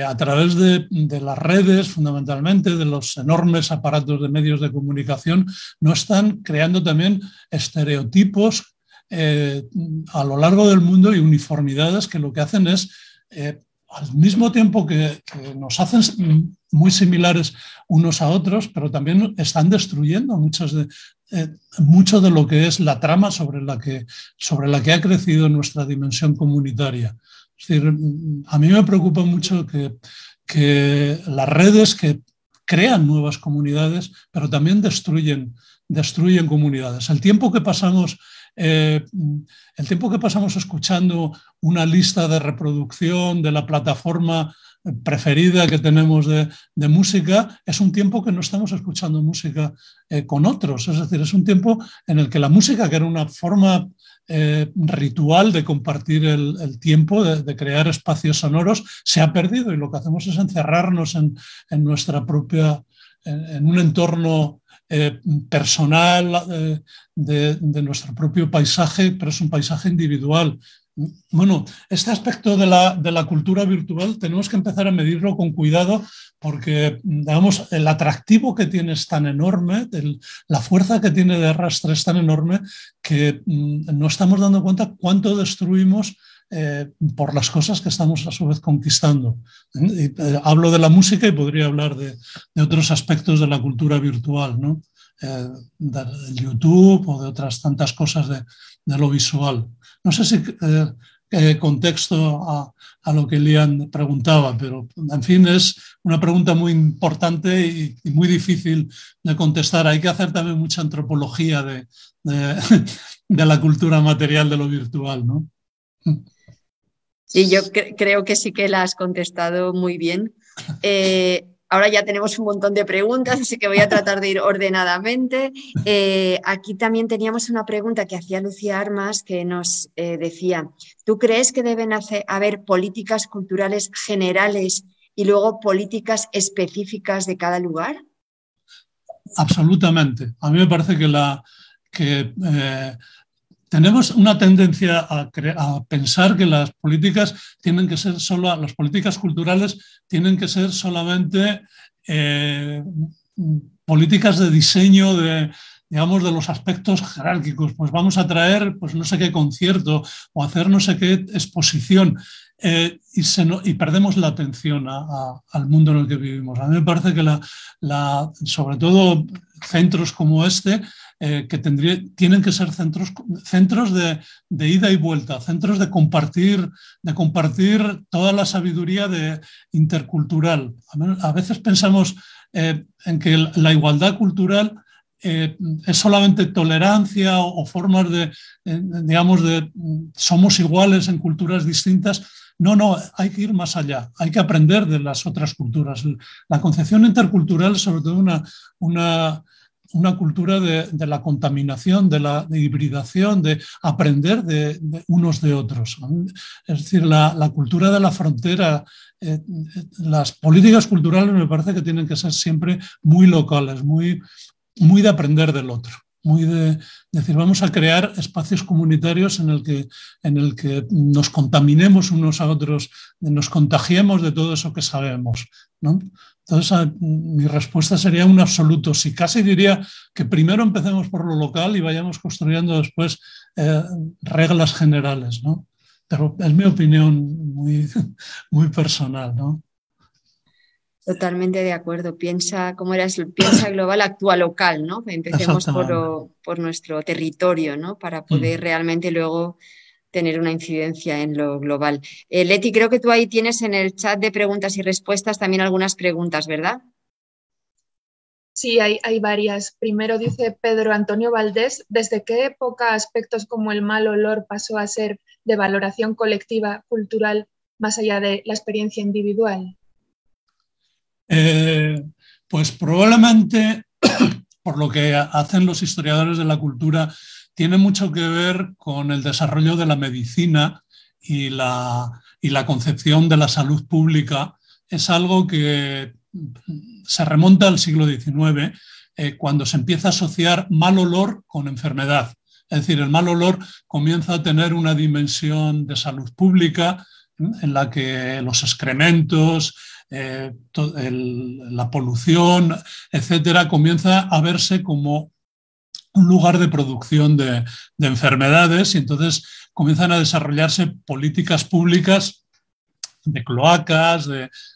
a través de las redes, fundamentalmente, de los enormes aparatos de medios de comunicación, no están creando también estereotipos a lo largo del mundo y uniformidades que lo que hacen es, al mismo tiempo que nos hacen muy similares unos a otros, pero también están destruyendo mucho de lo que es la trama sobre la que ha crecido nuestra dimensión comunitaria. Es decir, a mí me preocupa mucho que las redes que crean nuevas comunidades, pero también destruyen comunidades. El tiempo que pasamos escuchando una lista de reproducción de la plataforma preferida que tenemos de música, es un tiempo que no estamos escuchando música con otros. Es decir, es un tiempo en el que la música, que era una forma ritual de compartir el tiempo, de crear espacios sonoros, se ha perdido, y lo que hacemos es encerrarnos en nuestra propia, en un entorno personal de nuestro propio paisaje, pero es un paisaje individual. Bueno, este aspecto de la cultura virtual tenemos que empezar a medirlo con cuidado, porque, digamos, el atractivo que tiene es tan enorme, la fuerza que tiene de arrastre es tan enorme que no estamos dando cuenta cuánto destruimos por las cosas que estamos a su vez conquistando. Hablo de la música y podría hablar de otros aspectos de la cultura virtual, ¿no? De YouTube o de otras tantas cosas de lo visual. No sé si contexto a lo que Lian preguntaba, pero en fin, es una pregunta muy importante y muy difícil de contestar. Hay que hacer también mucha antropología de la cultura material de lo virtual, ¿no? Sí, yo creo que sí que la has contestado muy bien. Ahora ya tenemos un montón de preguntas, así que voy a tratar de ir ordenadamente. Aquí también teníamos una pregunta que hacía Lucía Armas, que nos decía: ¿tú crees que deben haber políticas culturales generales y luego políticas específicas de cada lugar? absolutamente. A mí me parece que tenemos una tendencia a pensar que las políticas tienen que ser solo, las políticas culturales tienen que ser solamente políticas de diseño de, digamos, de los aspectos jerárquicos. Pues vamos a traer pues, no sé qué concierto o hacer no sé qué exposición y perdemos la atención al mundo en el que vivimos. A mí me parece que sobre todo centros como este, que tienen que ser centros de ida y vuelta, centros de compartir toda la sabiduría intercultural. A veces pensamos en que la igualdad cultural es solamente tolerancia o formas de somos iguales en culturas distintas. No, no, hay que ir más allá, hay que aprender de las otras culturas. La concepción intercultural, sobre todo una cultura de la contaminación, de la hibridación, de aprender de unos de otros. Es decir, la cultura de la frontera, las políticas culturales me parece que tienen que ser siempre muy locales, muy, muy de aprender del otro, muy de decir, vamos a crear espacios comunitarios en el que nos contaminemos unos a otros, nos contagiemos de todo eso que sabemos, ¿no? Entonces, mi respuesta sería un absoluto sí. Casi diría que primero empecemos por lo local y vayamos construyendo después reglas generales, ¿no? Pero es mi opinión muy, muy personal, ¿no? Totalmente de acuerdo. Piensa global, actúa local, ¿no? Empecemos por nuestro territorio, ¿no? Para poder realmente luego tener una incidencia en lo global. Leti, creo que tú ahí tienes en el chat de preguntas y respuestas también algunas preguntas, ¿verdad? Sí, hay varias. Primero dice Pedro Antonio Valdés, ¿desde qué época aspectos como el mal olor pasó a ser de valoración colectiva, cultural, más allá de la experiencia individual? Pues probablemente, por lo que hacen los historiadores de la cultura, tiene mucho que ver con el desarrollo de la medicina y la concepción de la salud pública. Es algo que se remonta al siglo XIX, cuando se empieza a asociar mal olor con enfermedad. Es decir, el mal olor comienza a tener una dimensión de salud pública en la que los excrementos, la polución, etcétera, comienza a verse como un lugar de producción de enfermedades, y entonces comienzan a desarrollarse políticas públicas de cloacas,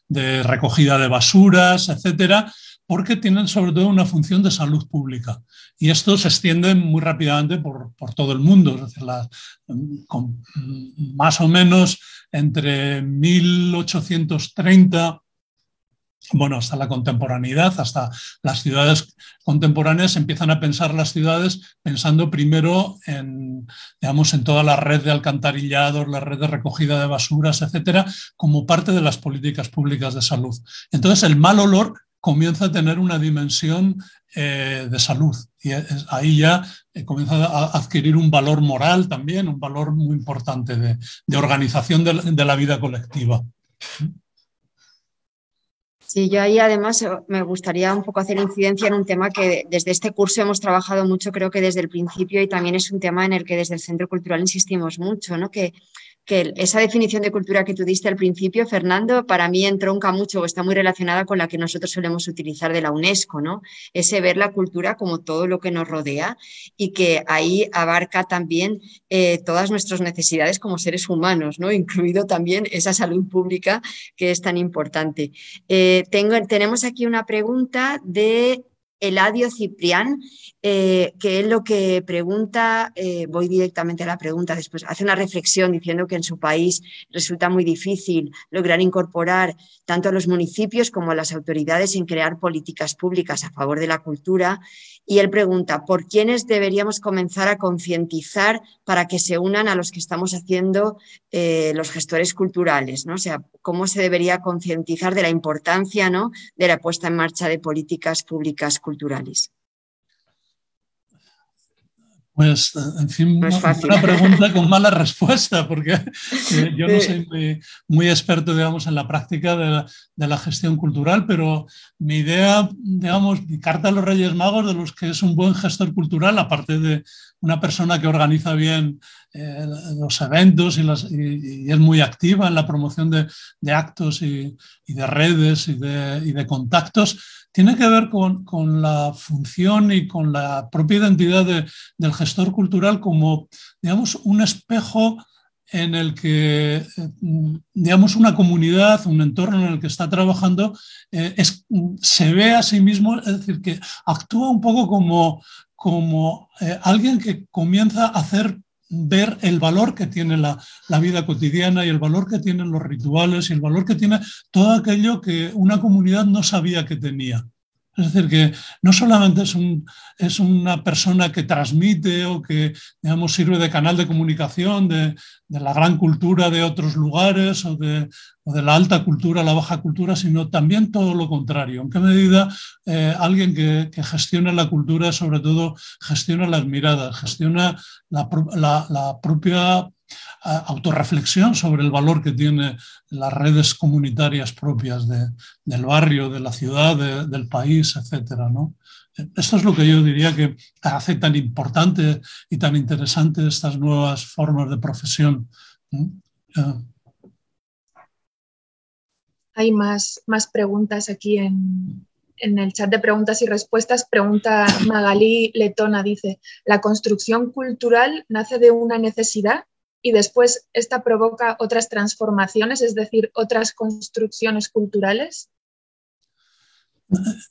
de recogida de basuras, etcétera, porque tienen sobre todo una función de salud pública. Y esto se extiende muy rápidamente por todo el mundo. Es decir, más o menos entre 1830... Bueno, hasta la contemporaneidad, hasta las ciudades contemporáneas, empiezan a pensar las ciudades pensando primero en toda la red de alcantarillados, la red de recogida de basuras, etcétera, como parte de las políticas públicas de salud. Entonces, el mal olor comienza a tener una dimensión de salud, y ahí ya comienza a adquirir un valor moral también, un valor muy importante de organización de la vida colectiva. Sí, yo ahí además me gustaría un poco hacer incidencia en un tema que desde este curso hemos trabajado mucho, creo que desde el principio, y también es un tema en el que desde el Centro Cultural insistimos mucho, ¿no? Que esa definición de cultura que tú diste al principio, Fernando, para mí entronca mucho o está muy relacionada con la que nosotros solemos utilizar de la UNESCO, ¿no? Ese ver la cultura como todo lo que nos rodea y que ahí abarca también todas nuestras necesidades como seres humanos, ¿no? Incluido también esa salud pública que es tan importante. Tenemos aquí una pregunta de Eladio Ciprián, que es lo que pregunta, voy directamente a la pregunta después, hace una reflexión diciendo que en su país resulta muy difícil lograr incorporar tanto a los municipios como a las autoridades en crear políticas públicas a favor de la cultura, y él pregunta, ¿por quiénes deberíamos comenzar a concientizar para que se unan a los que estamos haciendo los gestores culturales, ¿no? O sea, ¿cómo se debería concientizar de la importancia, ¿no?, de la puesta en marcha de políticas públicas culturales? Pues, en fin, no es fácil. Una pregunta con mala respuesta, porque yo no soy muy experto, digamos, en la práctica de la gestión cultural, pero mi idea, digamos, mi carta a los Reyes Magos de los que es un buen gestor cultural, aparte de una persona que organiza bien los eventos y es muy activa en la promoción de actos y de redes y de contactos, tiene que ver con la función y con la propia identidad del gestor cultural como, digamos, un espejo en el que, digamos, una comunidad, un entorno en el que está trabajando, se ve a sí mismo, es decir, que actúa un poco como alguien que comienza a hacer ver el valor que tiene la vida cotidiana y el valor que tienen los rituales y el valor que tiene todo aquello que una comunidad no sabía que tenía. Es decir, que no solamente es una persona que transmite o que, digamos, sirve de canal de comunicación de la gran cultura de otros lugares o de la alta cultura a la baja cultura, sino también todo lo contrario. ¿En qué medida alguien que gestiona la cultura, sobre todo, gestiona las miradas, gestiona la propia autorreflexión sobre el valor que tienen las redes comunitarias propias del barrio, de la ciudad, del país, etcétera, ¿no? Esto es lo que yo diría que hace tan importante y tan interesante estas nuevas formas de profesión. Hay más preguntas aquí en el chat de preguntas y respuestas. Pregunta Magalí Letona, dice: ¿la construcción cultural nace de una necesidad y después esta provoca otras transformaciones, es decir, otras construcciones culturales?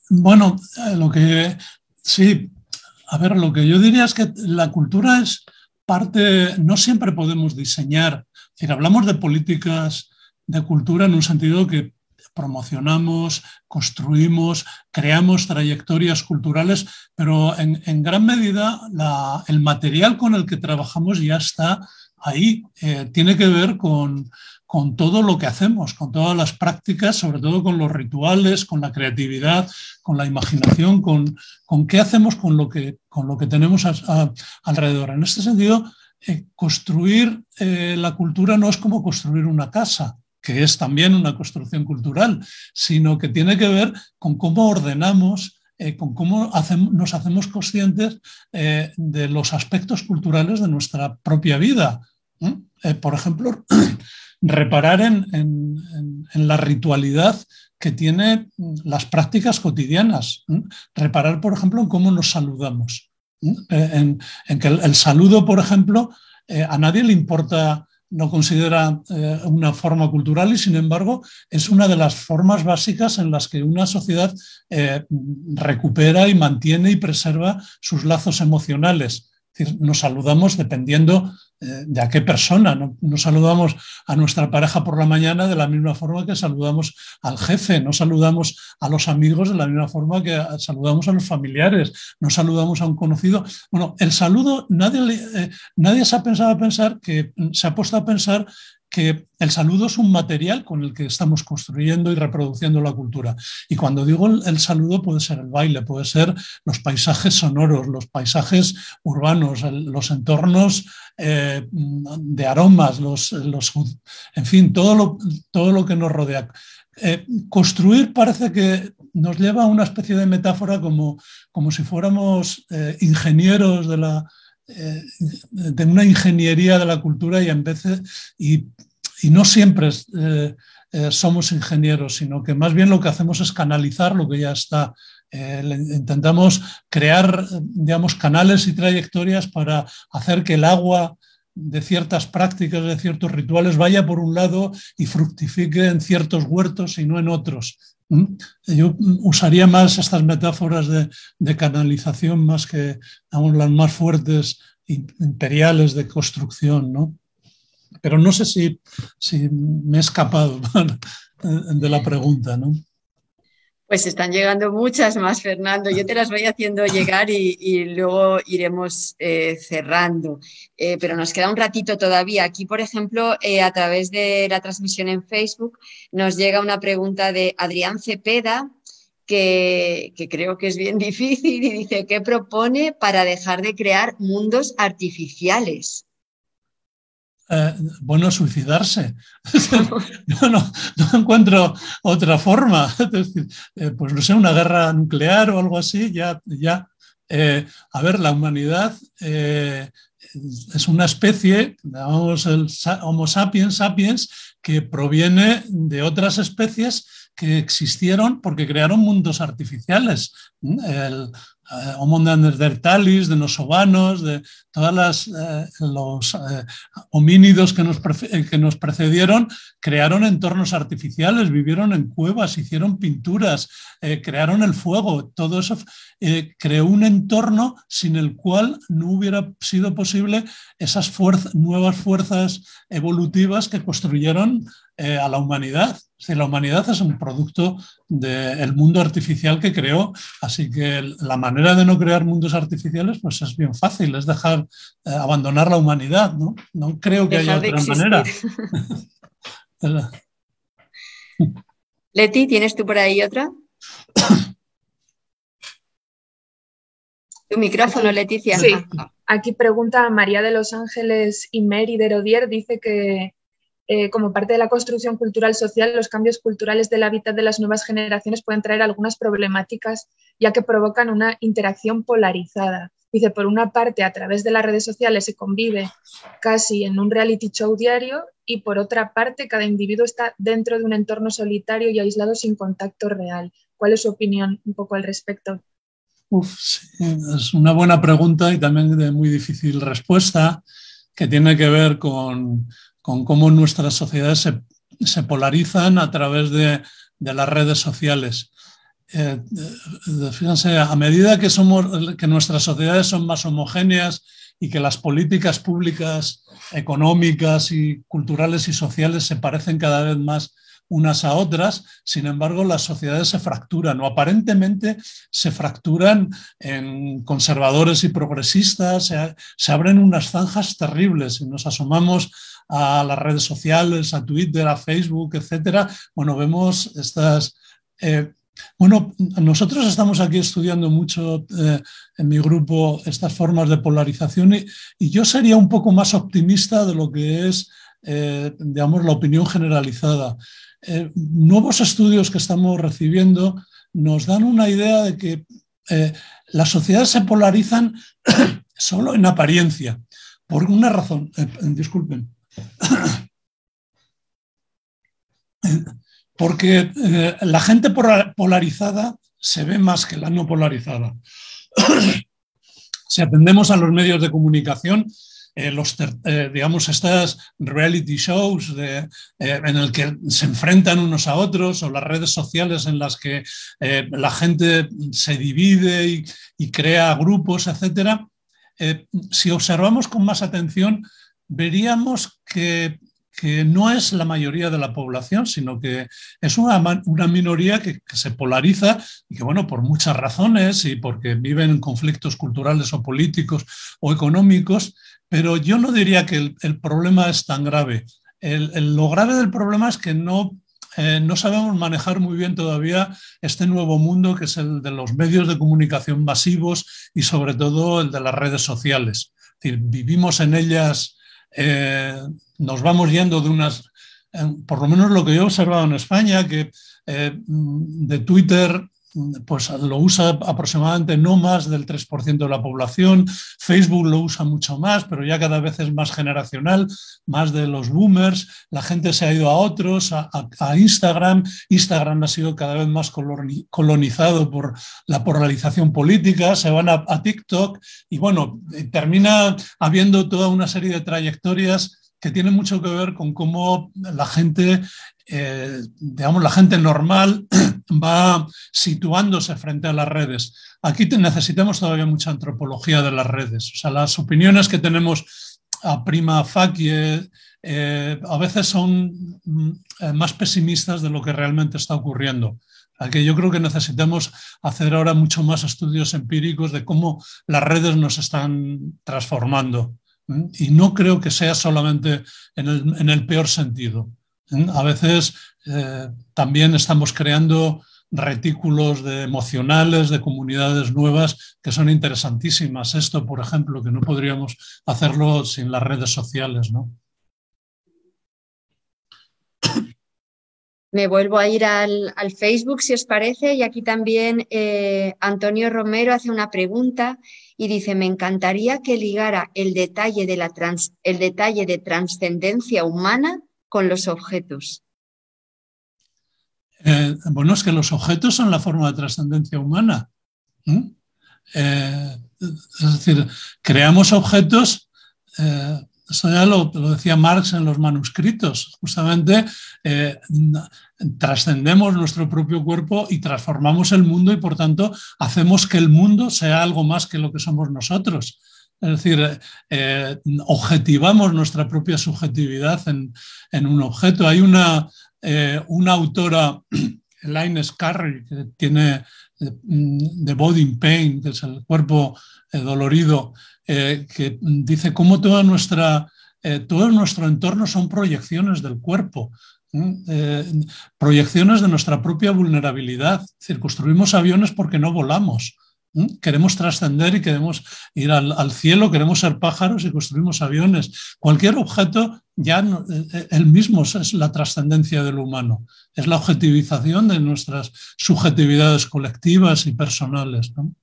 Bueno, lo que yo diría es que la cultura es parte, no siempre podemos diseñar, es decir, hablamos de políticas de cultura en un sentido que promocionamos, construimos, creamos trayectorias culturales, pero en gran medida el material con el que trabajamos ya está ahí. Tiene que ver con todo lo que hacemos, con todas las prácticas, sobre todo con los rituales, con la creatividad, con la imaginación, con qué hacemos con lo que tenemos alrededor. En este sentido, construir la cultura no es como construir una casa, que es también una construcción cultural, sino que tiene que ver con cómo ordenamos, con cómo nos hacemos conscientes de los aspectos culturales de nuestra propia vida. Por ejemplo, reparar en la ritualidad que tiene las prácticas cotidianas. Reparar, por ejemplo, en cómo nos saludamos. En que el saludo, por ejemplo, a nadie le importa, no considera una forma cultural y, sin embargo, es una de las formas básicas en las que una sociedad recupera y mantiene y preserva sus lazos emocionales. Es decir, nos saludamos dependiendo de a qué persona. No saludamos a nuestra pareja por la mañana de la misma forma que saludamos al jefe, no saludamos a los amigos de la misma forma que saludamos a los familiares, no saludamos a un conocido. Bueno, el saludo, nadie se ha puesto a pensar que el saludo es un material con el que estamos construyendo y reproduciendo la cultura. Y cuando digo el saludo, puede ser el baile, puede ser los paisajes sonoros, los paisajes urbanos, los entornos de aromas, en fin, todo lo que nos rodea. Construir parece que nos lleva a una especie de metáfora como si fuéramos ingenieros de una ingeniería de la cultura, y en veces y no siempre somos ingenieros, sino que más bien lo que hacemos es canalizar lo que ya está. Intentamos crear, digamos, canales y trayectorias para hacer que el agua de ciertas prácticas, de ciertos rituales, vaya por un lado y fructifique en ciertos huertos y no en otros. Yo usaría más estas metáforas de canalización más que, digamos, las más fuertes imperiales de construcción, ¿no? Pero no sé si me he escapado de la pregunta, ¿no? Pues están llegando muchas más, Fernando. Yo te las voy haciendo llegar y luego iremos cerrando. Pero nos queda un ratito todavía. Aquí, por ejemplo, a través de la transmisión en Facebook, nos llega una pregunta de Adrián Cepeda, que creo que es bien difícil, y dice, ¿qué propone para dejar de crear mundos artificiales? Bueno, suicidarse. No encuentro otra forma. Es decir, pues no sé, una guerra nuclear o algo así, ya. A ver, la humanidad es una especie, llamamos el Homo sapiens sapiens, que proviene de otras especies que existieron porque crearon mundos artificiales. El Homo neandertalis, de los ovanos, de todas los homínidos que nos precedieron, crearon entornos artificiales, vivieron en cuevas, hicieron pinturas, crearon el fuego. Todo eso creó un entorno sin el cual no hubiera sido posible esas nuevas fuerzas evolutivas que construyeron a la humanidad. Es decir, la humanidad es un producto del mundo artificial que creó, así que la manera de no crear mundos artificiales pues es bien fácil, es dejar, abandonar la humanidad, ¿no? No creo que haya otra manera. Leti, ¿tienes tú por ahí otra? Tu micrófono, Leticia. Sí. Aquí pregunta María de los Ángeles y Mary de Rodier, dice que como parte de la construcción cultural social, los cambios culturales del hábitat de las nuevas generaciones pueden traer algunas problemáticas, ya que provocan una interacción polarizada. Dice, por una parte, a través de las redes sociales se convive casi en un reality show diario y, por otra parte, cada individuo está dentro de un entorno solitario y aislado sin contacto real. ¿Cuál es su opinión un poco al respecto? Uf, sí, es una buena pregunta y también de muy difícil respuesta, que tiene que ver con cómo nuestras sociedades se polarizan a través de las redes sociales. Fíjense, a medida que nuestras sociedades son más homogéneas y que las políticas públicas, económicas y culturales y sociales se parecen cada vez más unas a otras, sin embargo, las sociedades se fracturan, o aparentemente se fracturan en conservadores y progresistas, se abren unas zanjas terribles. Si nos asomamos a las redes sociales, a Twitter, a Facebook, etcétera, bueno, vemos estas... Bueno, nosotros estamos aquí estudiando mucho en mi grupo estas formas de polarización y yo sería un poco más optimista de lo que es, digamos, la opinión generalizada. Nuevos estudios que estamos recibiendo nos dan una idea de que las sociedades se polarizan solo en apariencia, por una razón. Disculpen. Porque la gente polarizada se ve más que la no polarizada. Si atendemos a los medios de comunicación, digamos, estas reality shows en el que se enfrentan unos a otros, o las redes sociales en las que la gente se divide y crea grupos, etcétera, si observamos con más atención, veríamos que no es la mayoría de la población, sino que es una minoría que se polariza y que, bueno, por muchas razones y porque viven en conflictos culturales o políticos o económicos, pero yo no diría que el problema es tan grave. Lo grave del problema es que no sabemos manejar muy bien todavía este nuevo mundo que es el de los medios de comunicación masivos y sobre todo el de las redes sociales. Es decir, vivimos en ellas... nos vamos yendo de unas, por lo menos lo que yo he observado en España, que de Twitter pues lo usa aproximadamente no más del 3% de la población, Facebook lo usa mucho más, pero ya cada vez es más generacional, más de los boomers, la gente se ha ido a otros, a Instagram. Instagram ha sido cada vez más colonizado por la polarización política, se van a TikTok y bueno, termina habiendo toda una serie de trayectorias que tiene mucho que ver con cómo la gente, digamos, la gente normal va situándose frente a las redes. Aquí necesitamos todavía mucha antropología de las redes. O sea, las opiniones que tenemos a prima facie a veces son más pesimistas de lo que realmente está ocurriendo. Aquí yo creo que necesitamos hacer ahora mucho más estudios empíricos de cómo las redes nos están transformando. Y no creo que sea solamente en el peor sentido. A veces también estamos creando retículos de emocionales, de comunidades nuevas, que son interesantísimas. Esto, por ejemplo, que no podríamos hacerlo sin las redes sociales, ¿no? Me vuelvo a ir al Facebook, si os parece, y aquí también Antonio Romero hace una pregunta y dice: me encantaría que ligara el detalle de trascendencia humana con los objetos. Bueno, es que los objetos son la forma de trascendencia humana. Es decir, creamos objetos... Eso ya lo decía Marx en los manuscritos, justamente trascendemos nuestro propio cuerpo y transformamos el mundo y por tanto hacemos que el mundo sea algo más que lo que somos nosotros. Es decir, objetivamos nuestra propia subjetividad en un objeto. Hay una autora, Elaine Scarry, que tiene The Body in Pain, que es el cuerpo dolorido, que dice cómo todo nuestro entorno son proyecciones del cuerpo, proyecciones de nuestra propia vulnerabilidad. Es decir, construimos aviones porque no volamos. Queremos trascender y queremos ir al cielo, queremos ser pájaros y construimos aviones. Cualquier objeto, ya el mismo es la trascendencia del humano, es la objetivización de nuestras subjetividades colectivas y personales, ¿no?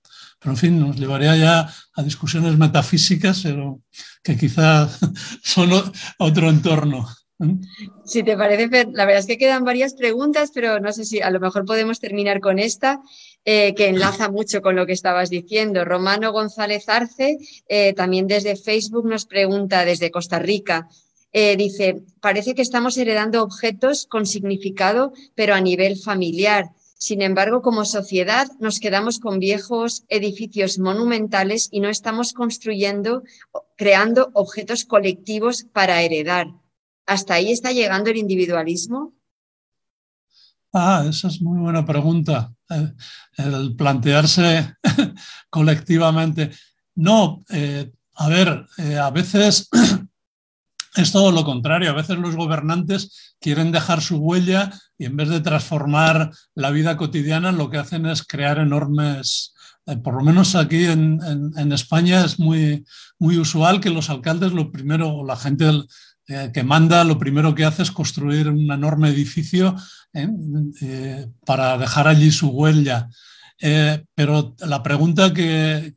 Pero, en fin, nos llevaría ya a discusiones metafísicas, pero que quizás son otro entorno. Si te parece, Fer, la verdad es que quedan varias preguntas, pero no sé si a lo mejor podemos terminar con esta, que enlaza mucho con lo que estabas diciendo. Romano González Arce, también desde Facebook, nos pregunta desde Costa Rica. Dice, parece que estamos heredando objetos con significado, pero a nivel familiar. Sin embargo, como sociedad nos quedamos con viejos edificios monumentales y no estamos creando objetos colectivos para heredar. ¿Hasta ahí está llegando el individualismo? Ah, esa es muy buena pregunta, el plantearse colectivamente. No, a ver, a veces es todo lo contrario. A veces los gobernantes quieren dejar su huella y en vez de transformar la vida cotidiana, lo que hacen es crear enormes... por lo menos aquí en España es muy usual que los alcaldes lo primero, o la gente que manda, lo primero que hace es construir un enorme edificio para dejar allí su huella. Pero la pregunta que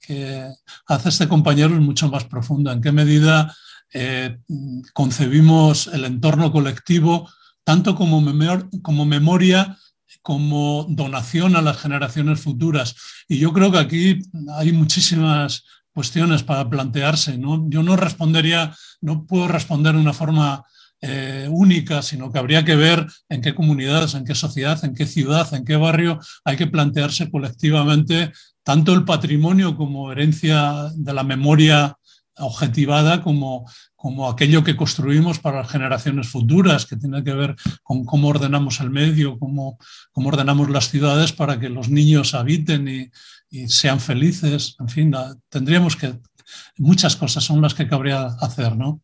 hace este compañero es mucho más profunda. ¿En qué medida concebimos el entorno colectivo tanto como memoria, como donación a las generaciones futuras? Y yo creo que aquí hay muchísimas cuestiones para plantearse, ¿no? Yo no puedo responder de una forma única, sino que habría que ver en qué comunidades, en qué sociedad, en qué ciudad, en qué barrio hay que plantearse colectivamente tanto el patrimonio como herencia de la memoria objetivada, como aquello que construimos para las generaciones futuras, que tiene que ver con cómo ordenamos el medio, cómo ordenamos las ciudades para que los niños habiten y sean felices. En fin, tendríamos que... Muchas cosas son las que cabría hacer, ¿no?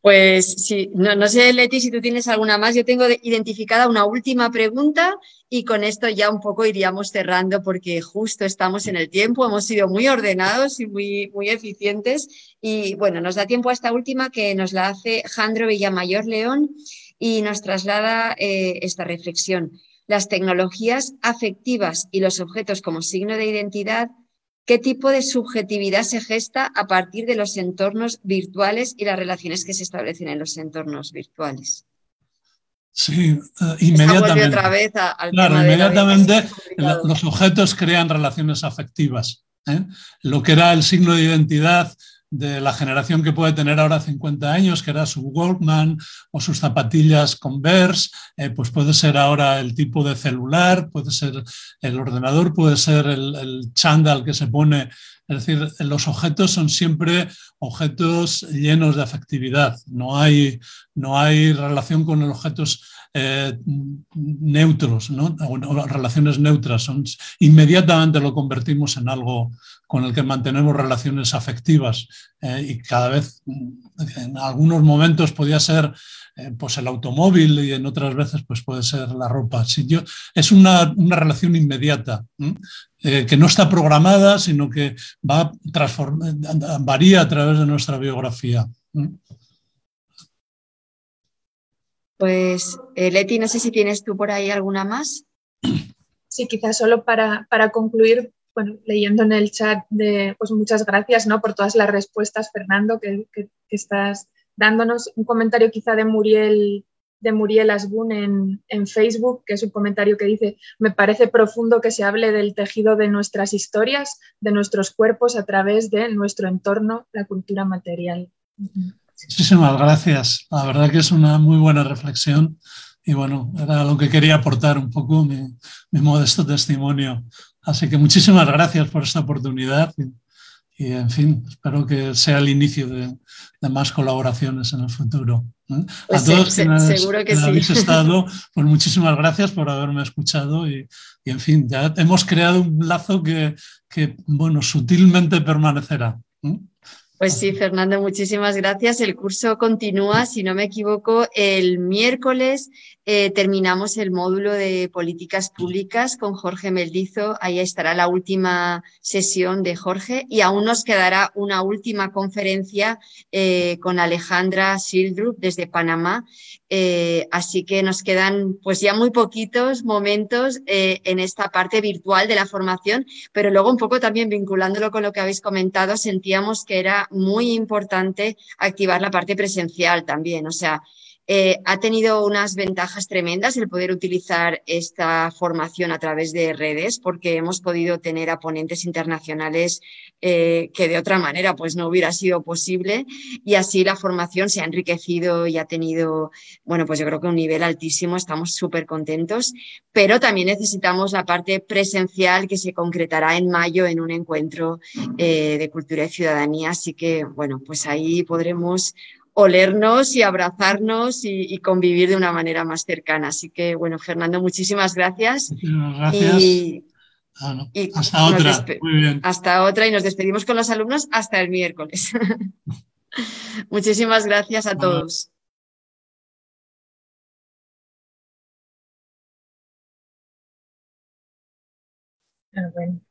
Pues sí, no sé, Leti, si tú tienes alguna más. Yo tengo identificada una última pregunta y con esto ya un poco iríamos cerrando porque justo estamos en el tiempo, hemos sido muy ordenados y muy eficientes y bueno, nos da tiempo a esta última que nos la hace Jandro Villamayor León y nos traslada esta reflexión. Las tecnologías afectivas y los objetos como signo de identidad, ¿qué tipo de subjetividad se gesta a partir de los entornos virtuales y las relaciones que se establecen en los entornos virtuales? Sí, inmediatamente. Otra vez al claro, tema de inmediatamente los objetos crean relaciones afectivas, ¿eh? Lo que era el signo de identidad de la generación que puede tener ahora 50 años, que era su Walkman o sus zapatillas Converse, pues puede ser ahora el tipo de celular, puede ser el ordenador, puede ser el chándal que se pone Es decir, los objetos son siempre objetos llenos de afectividad. No hay relación con los objetos neutros, ¿no? O relaciones neutras. Inmediatamente lo convertimos en algo con el que mantenemos relaciones afectivas. Y cada vez, en algunos momentos podía ser pues el automóvil y en otras veces pues puede ser la ropa. Es una relación inmediata, ¿eh? Que no está programada, sino que va varía a través de nuestra biografía, ¿eh? Pues Leti, no sé si tienes tú por ahí alguna más. Sí, quizás solo para concluir, bueno, leyendo en el chat, pues muchas gracias, ¿no?, por todas las respuestas, Fernando, que estás dándonos. Un comentario quizá de Muriel Asbun en Facebook, que es un comentario que dice: me parece profundo que se hable del tejido de nuestras historias, de nuestros cuerpos a través de nuestro entorno, la cultura material. Muchísimas gracias. La verdad que es una muy buena reflexión y bueno, era lo que quería aportar un poco, mi modesto testimonio. Así que muchísimas gracias por esta oportunidad. Y en fin, espero que sea el inicio de más colaboraciones en el futuro, ¿eh? Pues a todos quienes habéis estado, pues muchísimas gracias por haberme escuchado y en fin, ya hemos creado un lazo que bueno, sutilmente permanecerá, ¿eh? Pues sí, Fernando, muchísimas gracias. El curso continúa, si no me equivoco, el miércoles terminamos el módulo de políticas públicas con Jorge Melguizo. Ahí estará la última sesión de Jorge y aún nos quedará una última conferencia con Alejandra Sildrup desde Panamá. Así que nos quedan pues ya muy poquitos momentos en esta parte virtual de la formación, pero luego un poco también vinculándolo con lo que habéis comentado, sentíamos que era muy importante activar la parte presencial también. O sea, ha tenido unas ventajas tremendas el poder utilizar esta formación a través de redes, porque hemos podido tener a ponentes internacionales que de otra manera pues no hubiera sido posible, y así la formación se ha enriquecido y ha tenido, bueno, pues yo creo que un nivel altísimo. Estamos súper contentos, pero también necesitamos la parte presencial que se concretará en mayo en un encuentro de cultura y ciudadanía, así que bueno, pues ahí podremos olernos y abrazarnos y convivir de una manera más cercana. Así que, bueno, Fernando, muchísimas gracias. Muchísimas gracias. Y hasta otra. Muy bien. Hasta otra, y nos despedimos con los alumnos hasta el miércoles. Muchísimas gracias a todos. Bueno.